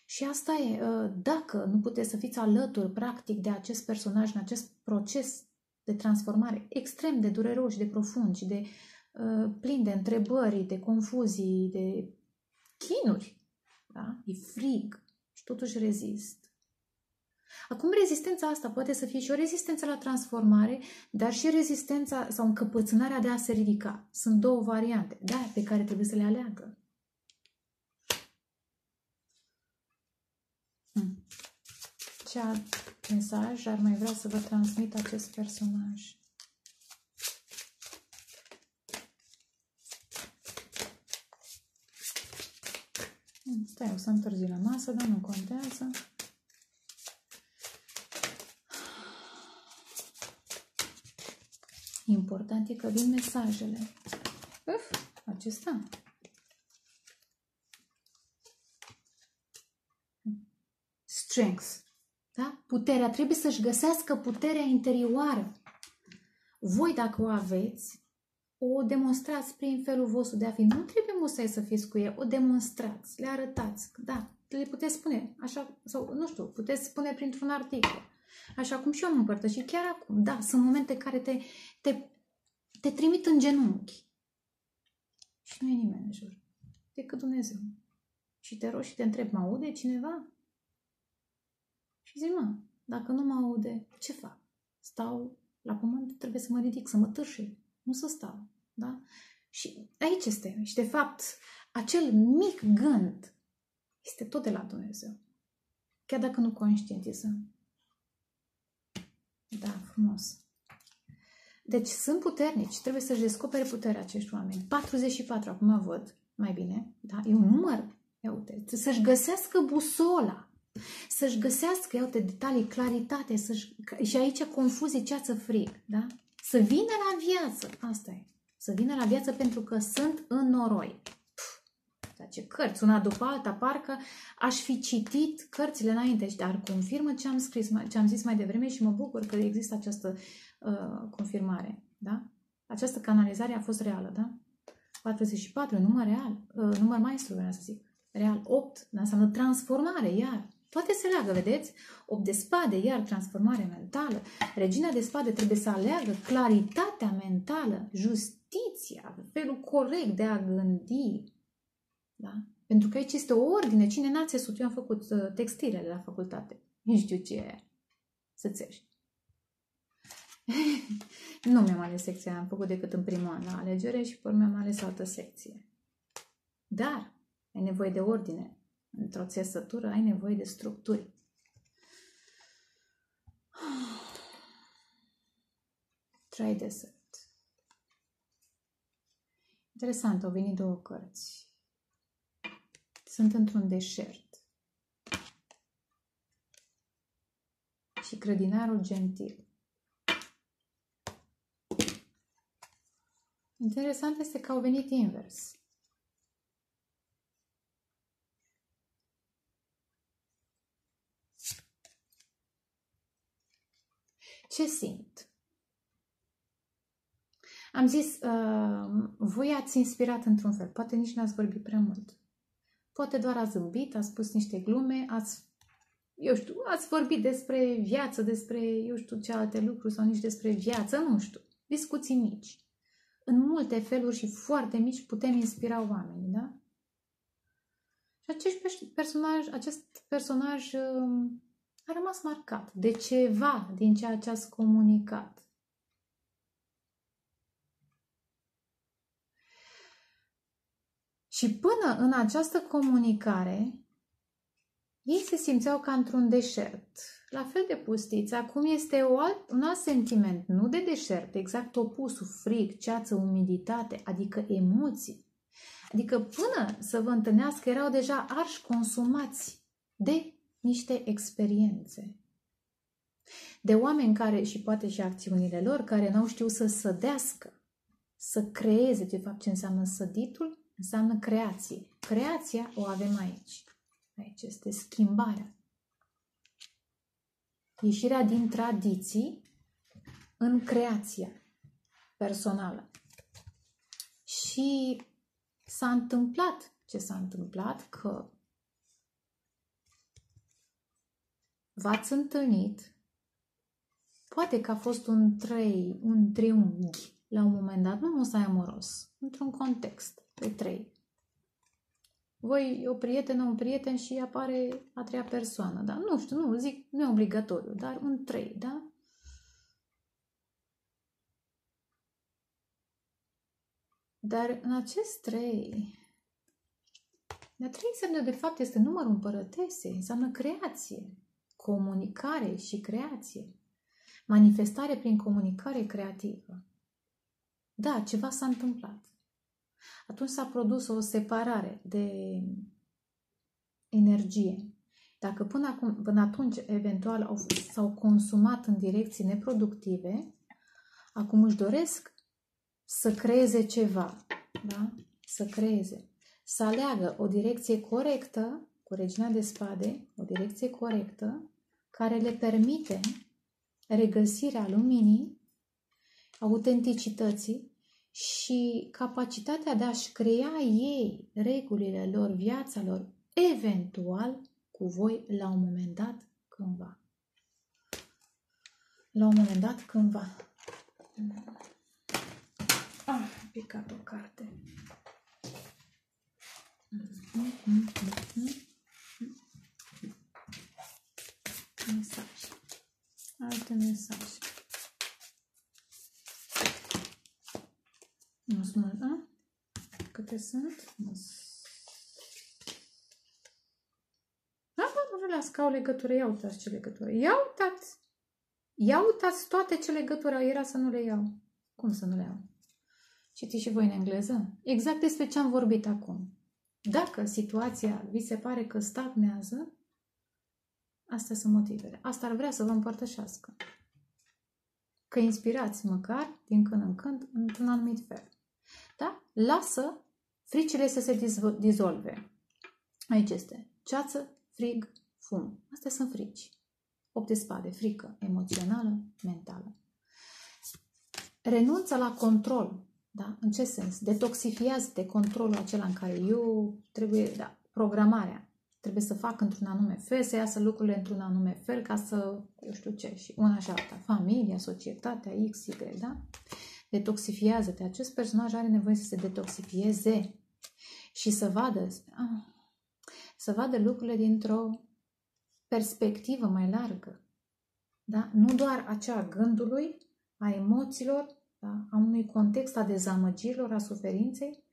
Și asta e, dacă nu puteți să fiți alături, practic, de acest personaj, în acest proces de transformare extrem de dureros, de profund și de uh, plin de întrebări, de confuzii, de chinuri, da? E frig și totuși rezist. Acum, rezistența asta poate să fie și o rezistență la transformare, dar și rezistența sau încăpățânarea de a se ridica. Sunt două variante, da, pe care trebuie să le aleagă. Hmm. Ce mesaj ar mai vrea să vă transmit acest personaj? Hmm, stai, o să întârzi la masă, dar nu contează. Important e că vin mesajele. Uf, acesta. Strength. Da? Puterea. Trebuie să-și găsească puterea interioară. Voi, dacă o aveți, o demonstrați prin felul vostru de a fi. Nu trebuie musai să fiți cu ea. O demonstrați. Le arătați. Da. Le puteți spune. Așa, sau, nu știu, puteți spune printr-un articol. Așa cum și eu am împărtășit chiar acum. Da, sunt momente care te, te, te trimit în genunchi. Și nu e nimeni în jur. Decât Dumnezeu. Și te rogi și te întreb, mă aude cineva? Și zic, mă, dacă nu mă aude, ce fac? Stau la pământ, trebuie să mă ridic, să mă târșe. Nu să stau. Da? Și aici este. Și de fapt, acel mic gând este tot de la Dumnezeu. Chiar dacă nu conștientizăm. Da, frumos. Deci sunt puternici, trebuie să-și descopere puterea acești oameni. patruzeci și patru, acum văd mai bine, da, e un număr. Să-și găsească busola, să-și găsească, iau-te, detalii, claritate, și aici confuzii, ceață, frig, da? Să vină la viață, asta e, să vină la viață pentru că sunt în noroi. Ce cărți, una după alta, parcă aș fi citit cărțile înainte, dar confirmă ce am scris, ce am zis mai devreme și mă bucur că există această uh, confirmare, da? Această canalizare a fost reală, da? patruzeci și patru, număr real, uh, număr maestru, vreau să zic, real. opt, da? Înseamnă transformare, iar, toate se leagă, vedeți? opt de spade, iar, transformare mentală, regina de spade trebuie să aleagă claritatea mentală, justiția, felul corect de a gândi. Da? Pentru că aici este o ordine. Cine n-a țesut? Eu am făcut textile la facultate. Nu știu ce e să țești. Nu mi-am ales secția, am făcut decât în primul an la alegere și pe urmă mi-am ales altă secție. Dar ai nevoie de ordine. Într-o țesătură ai nevoie de structuri. Try desert. Interesant, au venit două cărți. Sunt într-un deșert. Și grădinarul gentil. Interesant este că au venit invers. Ce simt? Am zis, uh, voi ați inspirat într-un fel. Poate nici n-ați vorbit prea mult. Poate doar ați zâmbit, ați spus niște glume, ați, eu știu, ați vorbit despre viață, despre, eu știu, cealaltă lucruri sau nici despre viață, nu știu. Discuții mici. În multe feluri și foarte mici putem inspira oamenii, da? Și acest personaj, acest personaj a rămas marcat de ceva din ceea ce ați comunicat. Și până în această comunicare, ei se simțeau ca într-un deșert. La fel de pustiți. Acum este o alt, un alt sentiment, nu de deșert, exact opusul, frig, ceață, umiditate, adică emoții. Adică până să vă întâlnească erau deja arși consumați de niște experiențe. de oameni care, și poate și acțiunile lor, care n-au știut să sădească, să creeze. De fapt, ce înseamnă săditul? Înseamnă creație. Creația o avem aici. Aici este schimbarea. Ieșirea din tradiții în creația personală. Și s-a întâmplat ce s-a întâmplat, că v-ați întâlnit, poate că a fost un, trei, un triunghi la un moment dat, nu musai amoros, într-un context de trei. Voi, o prietenă, un prieten și apare a treia persoană, da? Nu știu, nu, zic, nu e obligatoriu, dar un trei, da? Dar în acest trei, dar trei înseamnă, de fapt, este numărul împărătesei, înseamnă creație, comunicare și creație, manifestare prin comunicare creativă. Da, ceva s-a întâmplat. Atunci s-a produs o separare de energie. Dacă până, acum, până atunci, eventual, s-au consumat în direcții neproductive, acum își doresc să creeze ceva, da? Să creeze, să aleagă o direcție corectă, cu regina de spade, o direcție corectă, care le permite regăsirea luminii, autenticității și capacitatea de a-și crea ei regulile lor, viața lor, eventual cu voi la un moment dat, cândva. La un moment dat, cândva. Ah, a picat o carte. Mesaj. Alte mesaje. Nu sunt, a? Câte sunt? Nu las că au legătură. Ia uitați ce legătură. Ia uitați. Ia uitați toate ce legătură era să nu le iau. Cum să nu le iau? Citiți și voi în engleză. Exact despre ce am vorbit acum. Dacă situația vi se pare că stagnează, astea sunt motivele. Asta ar vrea să vă împărtășească. Că inspirați măcar, din când în când, într-un anumit fel. Da? Lasă fricile să se dizolve. Aici este ceață, frig, fum. Astea sunt frici. opt de spade, frică emoțională, mentală. Renunță la control. Da? În ce sens? Detoxifiază-te controlul acela în care eu trebuie, da, programarea. Trebuie să fac într-un anume fel, să iasă lucrurile într-un anume fel ca să, eu știu ce, și una și alta. Familia, societatea, X, Y, da? Detoxifiază-te. Acest personaj are nevoie să se detoxifieze și să vadă, să vadă lucrurile dintr-o perspectivă mai largă. Da? Nu doar aceea a gândului, a emoțiilor, da? A unui context, a dezamăgirilor, a suferinței,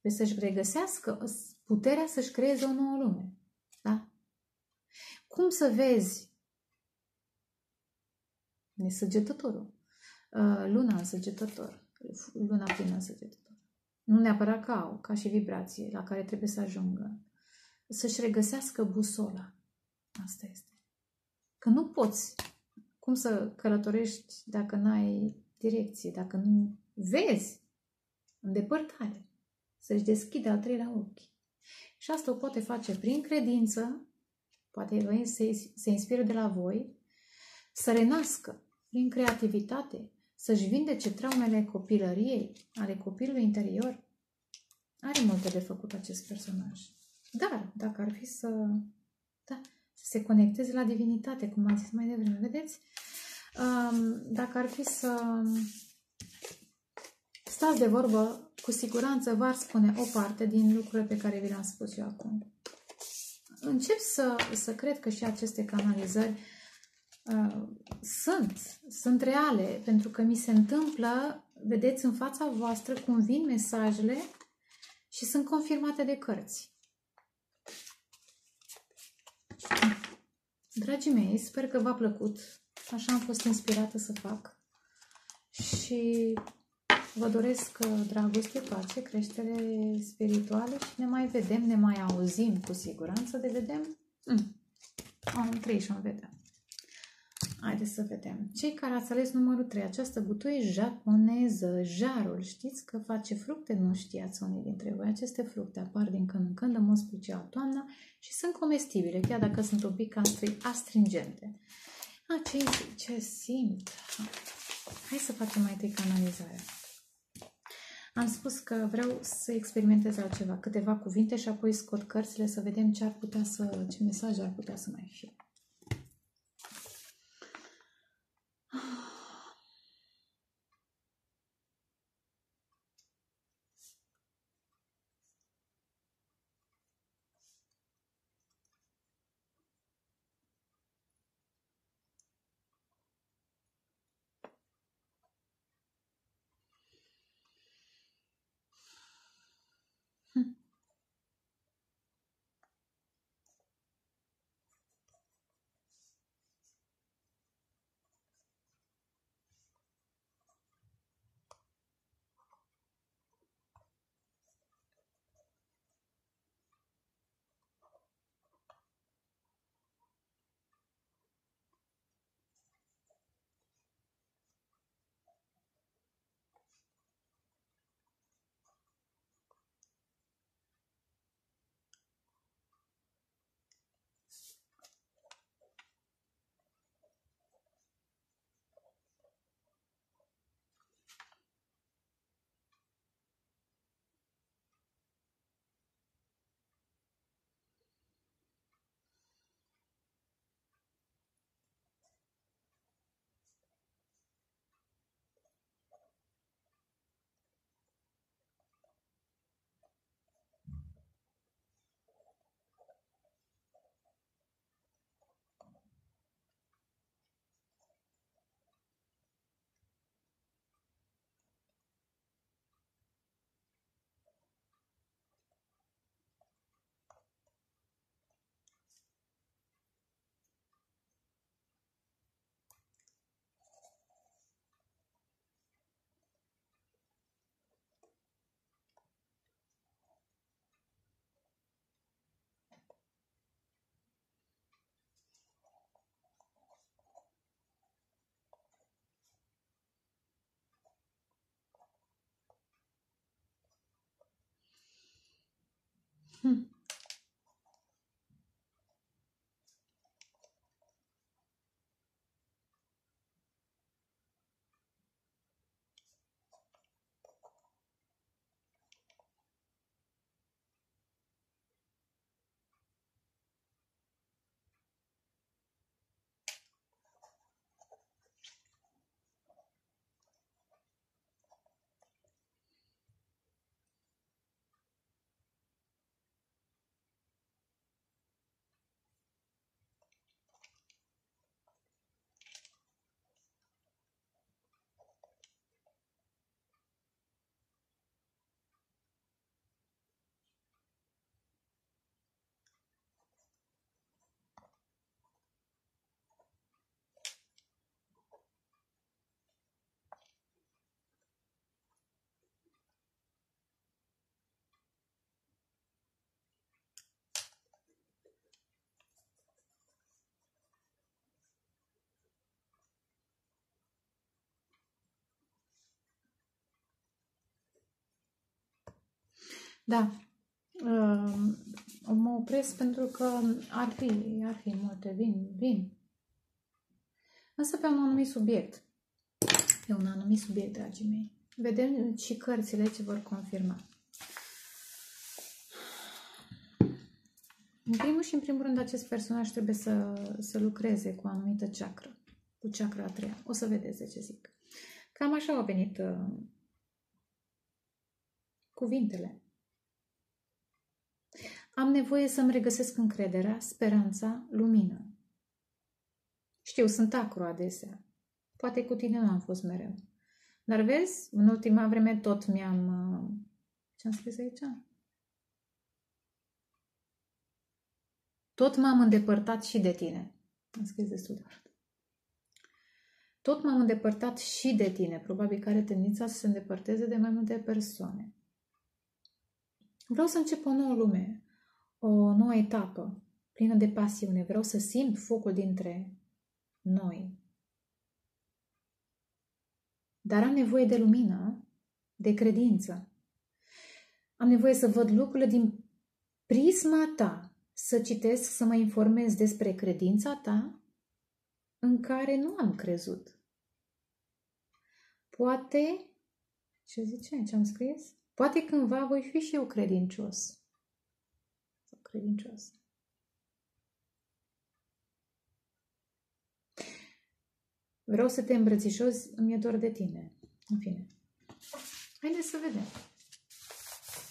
trebuie să-și regăsească puterea să-și creeze o nouă lume. Da? Cum să vezi nesăgetătorul? Luna în săgetător. Luna plină în săgetător. Nu neapărat ca au, ca și vibrație la care trebuie să ajungă. Să-și regăsească busola. Asta este. Că nu poți. Cum să călătorești dacă n-ai direcție, dacă nu vezi îndepărtare, să-și deschide al treilea ochi. Și asta o poate face prin credință, poate se, se inspiră de la voi, să renască prin creativitate, să-și vindece traumele copilăriei, ale copilului interior. Are multe de făcut acest personaj. Dar, dacă ar fi să, da, să se conecteze la divinitate, cum am zis mai devreme, vedeți? Dacă ar fi să stați de vorbă, cu siguranță v-ar spune o parte din lucrurile pe care vi le-am spus eu acum. Încep să, să cred că și aceste canalizări uh, sunt, sunt reale, pentru că mi se întâmplă, vedeți, în fața voastră cum vin mesajele și sunt confirmate de cărți. Dragii mei, sper că v-a plăcut. Așa am fost inspirată să fac. Și vă doresc dragoste, pace, creștere spirituală și ne mai vedem, ne mai auzim cu siguranță. De vedem? Mm. Am trei și am vedea. Haideți să vedem. Cei care ați ales numărul trei, această butoie japoneză, jarul, știți că face fructe? Nu știați unii dintre voi. Aceste fructe apar din când în când, în mod special toamna, și sunt comestibile, chiar dacă sunt un pic astringente. Acei ce simt? Hai să facem mai întâi canalizarea. Am spus că vreau să experimentez altceva, câteva cuvinte și apoi scot cărțile să vedem ce ar putea să, ce mesaj ar putea să mai fie. Hmm. Da, mă opresc pentru că ar fi, ar fi multe, vin, vin. Însă pe un anumit subiect, pe un anumit subiect, dragii mei. Vedem și cărțile ce vor confirma. În primul și în primul rând, acest personaj trebuie să, să lucreze cu o anumită chakră, cu chakra a treia. O să vedeți de ce zic. Cam așa au venit uh, cuvintele. Am nevoie să-mi regăsesc încrederea, speranța, lumină. Știu, sunt acru adesea. Poate cu tine nu am fost mereu. Dar vezi, în ultima vreme tot mi-am... Ce-am scris aici? Tot m-am îndepărtat și de tine. Am scris destul de urât. Tot m-am îndepărtat și de tine. Probabil că are tendința să se îndepărteze de mai multe persoane. Vreau să încep o nouă lume, o nouă etapă, plină de pasiune. Vreau să simt focul dintre noi, Dar am nevoie de lumină, de credință. Am nevoie să văd lucrurile din prisma ta, să citesc, să mă informez despre credința ta în care nu am crezut. Poate, ce zice, ce am scris? Poate cândva voi fi și eu credincios. Sau credincios. Vreau să te îmbrățișozi, îmi e dor de tine. În fine. Haideți să vedem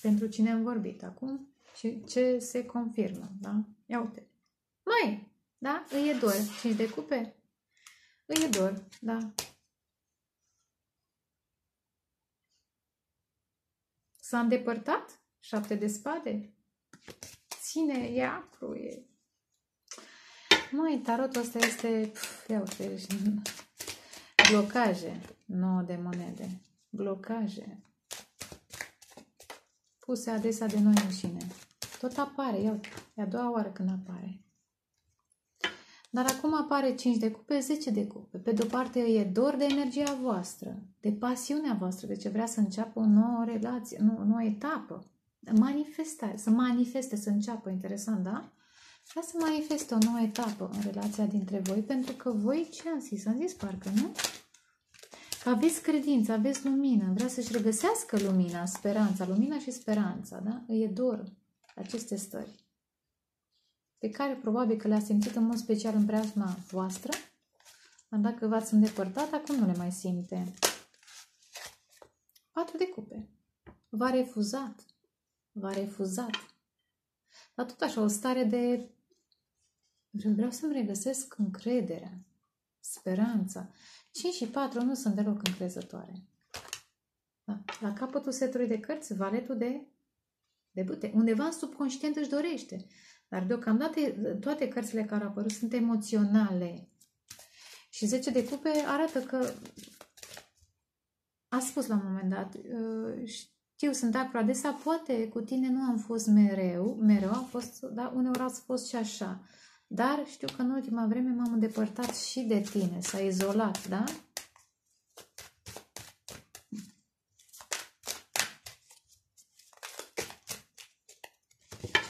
pentru cine am vorbit acum și ce se confirmă, da? Ia uite. Mai, da? Îi e dor. Cinci de cupe? Îi e dor, da. S-a îndepărtat? Șapte de spade? Ține, e acru, e... Măi, tarotul ăsta este... Pf, ia uite, blocaje. Nouă de monede. Blocaje. Puse adesea de noi înșine. Tot apare, ia uite, e a doua oară când apare. Dar acum apare cinci de cupe, zece de cupe. Pe de-o parte e dor de energia voastră, de pasiunea voastră, de ce vrea să înceapă o nouă relație, nu, o nouă etapă. Manifestare, să manifeste, să înceapă, interesant, da? Vrea să manifeste o nouă etapă în relația dintre voi, pentru că voi ce am zis? Am zis parcă, nu? Că aveți credință, aveți lumină, vrea să-și regăsească lumina, speranța, lumina și speranța, da? Îi e dor aceste stări, pe care probabil că le-a simțit în mod special în preajma voastră, dar dacă v-ați îndepărtat, acum nu le mai simte. Patru de cupe. V-a refuzat. V-a refuzat. Dar tot așa, o stare de... Vreau să-mi regăsesc încrederea, speranța. cinci și patru nu sunt deloc încrezătoare. Da. La capătul setului de cărți, valetul de... de bute. Undeva în subconștient își dorește. Dar deocamdată toate cărțile care au apărut sunt emoționale. Și zece de cupe arată că a spus la un moment dat, știu, sunt acolo adesea, poate cu tine nu am fost mereu, mereu a fost, da, uneori ați fost și așa. Dar știu că în ultima vreme m-am îndepărtat și de tine, s-a izolat, da?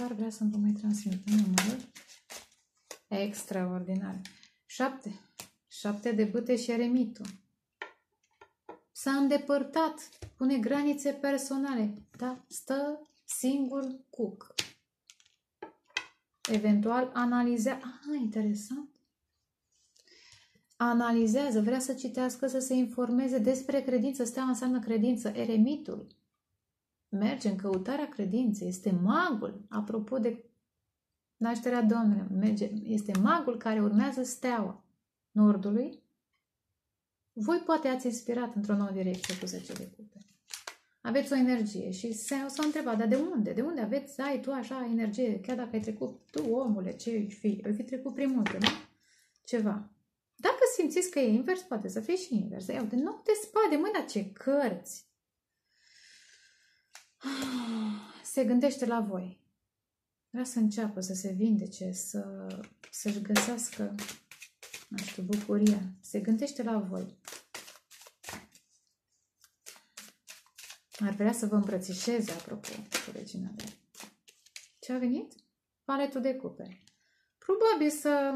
Ar vrea să-mi vă mai transmit numărul. Extraordinar. Șapte. Șapte de bâte și eremitul. S-a îndepărtat. Pune granițe personale. Da? Stă singur cuc. Eventual analizează. Ah, interesant. Analizează. Vrea să citească, să se informeze despre credință. Steaua înseamnă credință. Eremitul merge în căutarea credinței, este magul, apropo de nașterea Domnului, merge, este magul care urmează steaua nordului. Voi poate ați inspirat într-o nouă direcție cu zece de cupe. Aveți o energie și s-a întrebat, dar de unde? De unde aveți, ai tu așa energie, chiar dacă ai trecut, tu omule, ce ai fi? Ai fi trecut prin multe, da? Ceva. Dacă simțiți că e invers, poate să fie și invers. Iau, de nou te spade, măi, dar ce cărți! Se gândește la voi. Vrea să înceapă să se vindece, să, să-și găsească, nu știu, bucuria. Se gândește la voi. Ar vrea să vă îmbrățișeze, apropo, cu regina de... Ce a venit? Paletul de cupe. Probabil să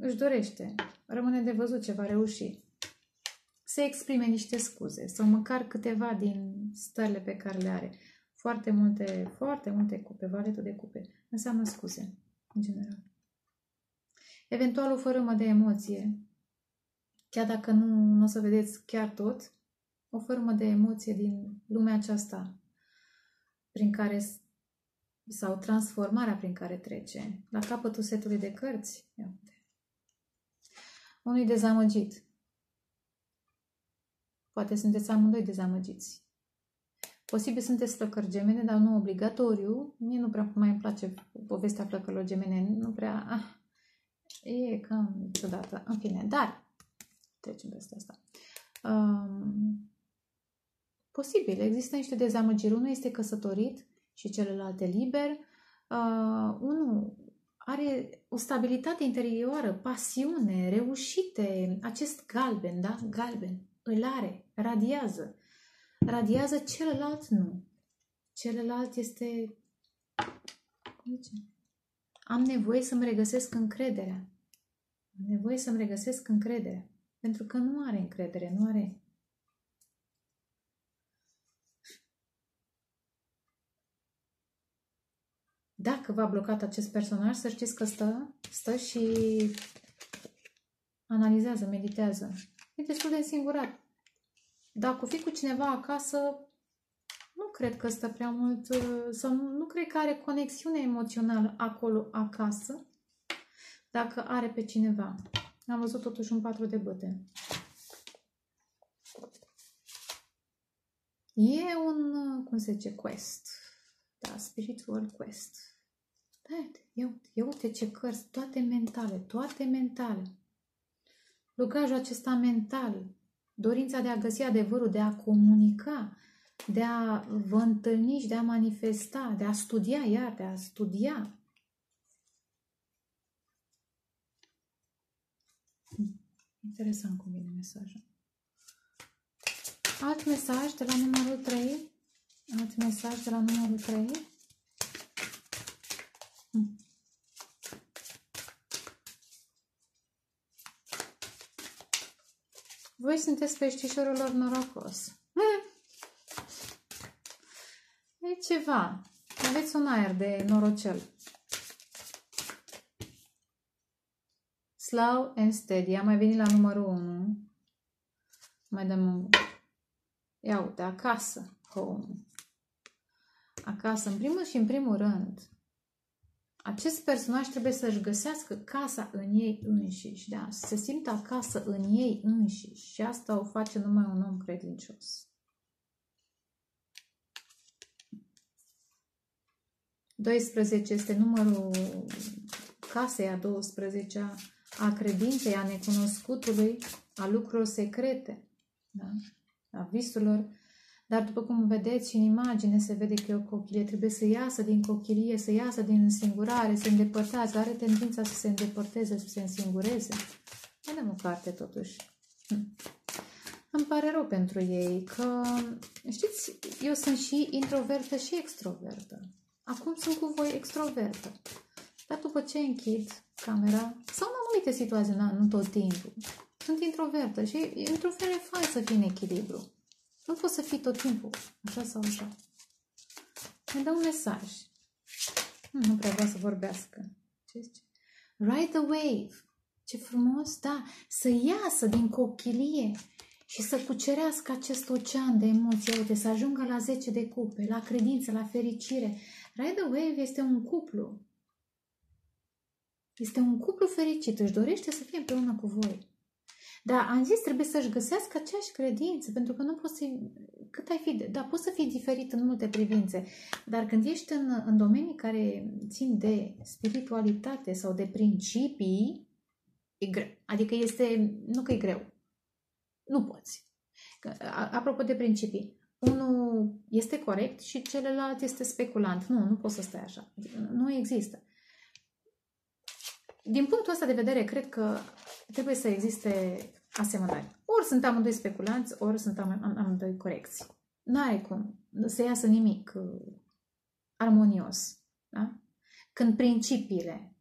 își dorește. Rămâne de văzut ce va reuși. Să exprime niște scuze sau măcar câteva din stările pe care le are. Foarte multe, foarte multe cupe, valetul de cupe. Înseamnă scuze, în general. Eventual o fărâmă de emoție, chiar dacă nu, nu o să vedeți chiar tot, o fărâmă de emoție din lumea aceasta, prin care, sau transformarea prin care trece. La capătul setului de cărți, ia uite. Unui dezamăgit. Poate sunteți amândoi dezamăgiți. Posibil sunteți flăcări gemene, dar nu obligatoriu. Mie nu prea mai îmi place povestea flăcărilor gemene. Nu prea... Ah, e cam ciudată. În fine, dar... Trecem peste asta. Um, posibil. Există niște dezamăgiri. Unul este căsătorit și celălalt e liber. Uh, unul are o stabilitate interioară, pasiune, reușite. Acest galben, da? Galben. îl are, radiază. Radiază, celălalt nu. Celălalt este... Am nevoie să-mi regăsesc încrederea. Am nevoie să-mi regăsesc încrederea. Pentru că nu are încredere, nu are... Dacă v-a blocat acest personaj, să știți că stă, stă și analizează, meditează. E destul de însingurat. Dacă o fi cu cineva acasă, nu cred că stă prea mult, sau nu, nu cred că are conexiune emoțională acolo, acasă, dacă are pe cineva. Am văzut totuși un patru de bâte. E un, cum se zice, quest. Da, spiritual quest. Da, eu, eu uite ce cărți, toate mentale, toate mentale. Blocajul acesta mental, dorința de a găsi adevărul, de a comunica, de a vă întâlni și de a manifesta, de a studia, iar, de a studia. Interesant cum vine mesajul. Alt mesaj de la numărul trei. Alt mesaj de la numărul trei. Hm. Voi sunteți peștișorul lor norocos. Hm. E ceva. Aveți un aer de norocel. Slow and steady. Am mai venit la numărul unu. Mai dăm un... Ia uite, acasă. Home. Acasă, în primul și în primul rând, acest personaj trebuie să-și găsească casa în ei înșiși, da? Să se simtă acasă în ei înșiși și asta o face numai un om credincios. doisprezece este numărul casei a douăsprezecea, a credinței, a necunoscutului, a lucrurilor secrete, da? A visurilor. Dar după cum vedeți și în imagine se vede că e o cochilie, trebuie să iasă din cochilie, să iasă din însingurare, să se îndepărtează, are tendința să se îndepărteze, să se însingureze. Mai dăm o carte totuși. Hm. Îmi pare rău pentru ei că, știți, eu sunt și introvertă și extrovertă. Acum sunt cu voi extrovertă. Dar după ce închid camera, sau în anumite situații, na, nu tot timpul, sunt introvertă și într-un fel e fain să fii în echilibru. Nu poți să fii tot timpul, așa sau așa. Ne dă un mesaj. Nu, nu prea vrea să vorbească. Ce zice? Ride the wave. Ce frumos, da. Să iasă din cochilie și să cucerească acest ocean de emoții. Uite, să ajungă la zece de cupe, la credință, la fericire. Ride the wave este un cuplu. Este un cuplu fericit. Își dorește să fie împreună cu voi. Dar am zis, trebuie să-și găsească aceeași credință, pentru că nu poți să... Cât ai fi... Da, poți să fii diferit în multe privințe, dar când ești în, în domenii care țin de spiritualitate sau de principii, e greu. Adică este... Nu că e greu. Nu poți. Apropo de principii, unul este corect și celălalt este speculant. Nu, nu poți să stai așa. Nu există. Din punctul ăsta de vedere, cred că trebuie să existe asemănări. Ori sunt amândoi speculanți, ori sunt am, am, amândoi corecți. N-ai cum să iasă nimic uh, armonios. Da? Când principiile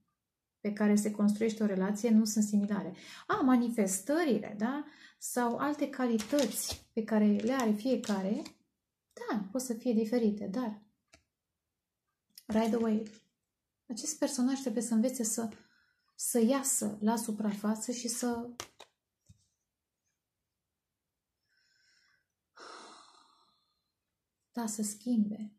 pe care se construiește o relație nu sunt similare. A, manifestările, da? Sau alte calități pe care le are fiecare, da, pot să fie diferite, dar ride the wave. Acest personaj trebuie să învețe să să iasă la suprafață și să da, să schimbe.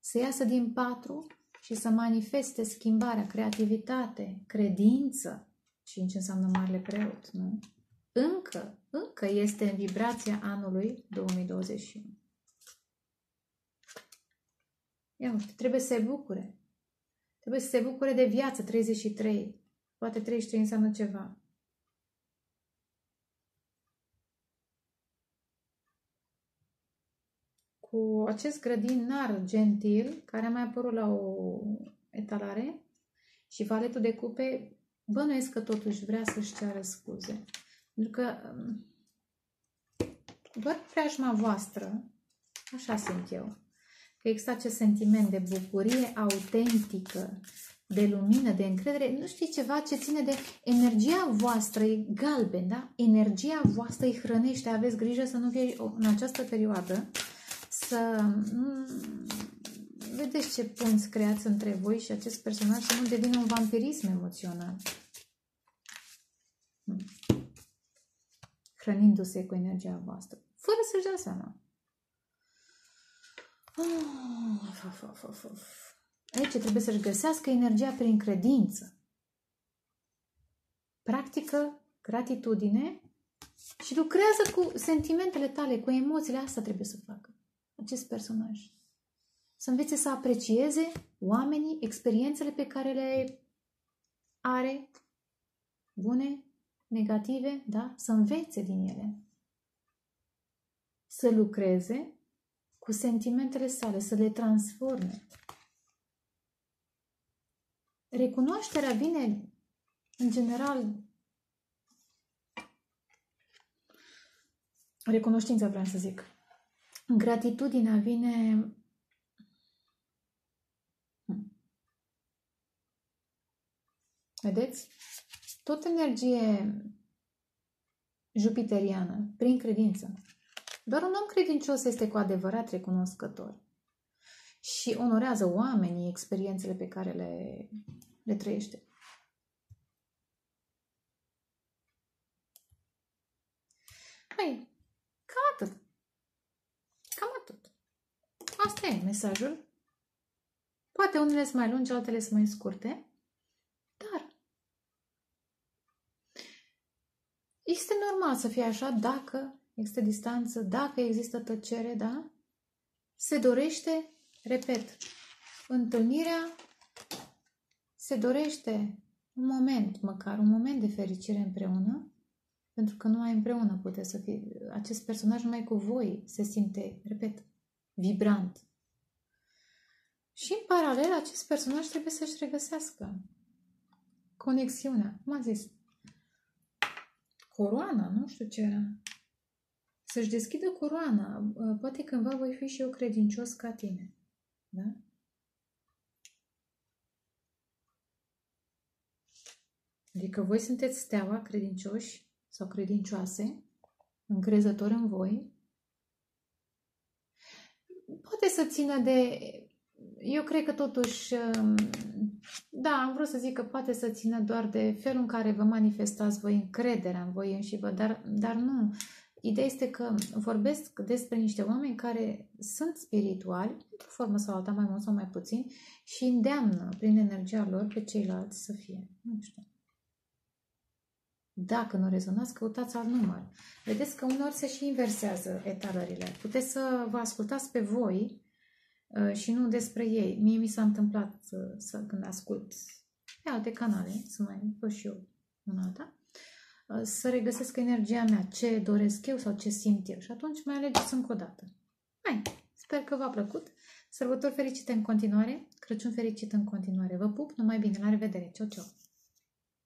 Să iasă din patru și să manifeste schimbarea, creativitate, credință. Și în ce înseamnă Marele Preot, nu? Încă, încă este în vibrația anului două mii douăzeci și unu. Ia uite, trebuie să se bucure. Trebuie să se bucure de viață, treizeci și trei. Poate treizeci și trei înseamnă ceva. Cu acest grădinar gentil, care a mai apărut la o etalare, și valetul de cupe, bănuiesc că totuși vrea să-și ceară scuze. Pentru că văd preajma voastră, așa simt eu, că există acest sentiment de bucurie autentică, de lumină, de încredere, nu știu, ceva ce ține de energia voastră, e galben, da? Energia voastră îi hrănește, aveți grijă să nu fie în această perioadă, să vedeți ce punți creați între voi și acest personaj, să nu devină un vampirism emoțional. Hrănindu-se cu energia voastră, fără să-și dea seama. Of, of, of, of, of. Aici trebuie să-și găsească energia prin credință. Practică gratitudine și lucrează cu sentimentele tale, cu emoțiile. Asta trebuie să facă acest personaj. Să învețe să aprecieze oamenii, experiențele pe care le are, bune, negative, da? Să învețe din ele. Să lucreze cu sentimentele sale, să le transforme. Recunoașterea vine, în general, recunoștința, vreau să zic. Gratitudinea vine vedeți? Tot energie jupiteriană, prin credință. Doar un om credincios este cu adevărat recunoscător și onorează oamenii, experiențele pe care le, le trăiește. Hai, cam atât. Cam atât. Asta e mesajul. Poate unele sunt mai lungi, altele sunt mai scurte, dar este normal să fie așa dacă există distanță, dacă există tăcere, da? Se dorește, repet, întâlnirea, se dorește un moment, măcar un moment de fericire împreună, pentru că numai împreună puteți să fie, acest personaj numai cu voi se simte, repet, vibrant. Și în paralel, acest personaj trebuie să-și regăsească conexiunea, cum am zis, coroana, nu știu ce era. Să-și deschidă coroana, poate cândva voi fi și eu credincios ca tine. Da? Adică voi sunteți steaua, credincioși sau credincioase, încrezători în voi. Poate să țină de... Eu cred că totuși... Da, am vrut să zic că poate să țină doar de felul în care vă manifestați voi încrederea în voi înși vă, dar, dar nu... Ideea este că vorbesc despre niște oameni care sunt spirituali, într-o formă sau alta, mai mult sau mai puțin, și îndeamnă prin energia lor pe ceilalți să fie. Nu știu. Dacă nu rezonați, căutați alt număr. Vedeți că uneori se și inversează etalările. Puteți să vă ascultați pe voi și nu despre ei. Mie mi s-a întâmplat să, când ascult pe alte canale, să mai văd și eu una alta, să regăsesc energia mea, ce doresc eu sau ce simt eu. Și atunci mai alegeți încă o dată. Hai! Sper că v-a plăcut. Sărbători fericite în continuare. Crăciun fericit în continuare. Vă pup, numai bine. La revedere. Ciao, ciao!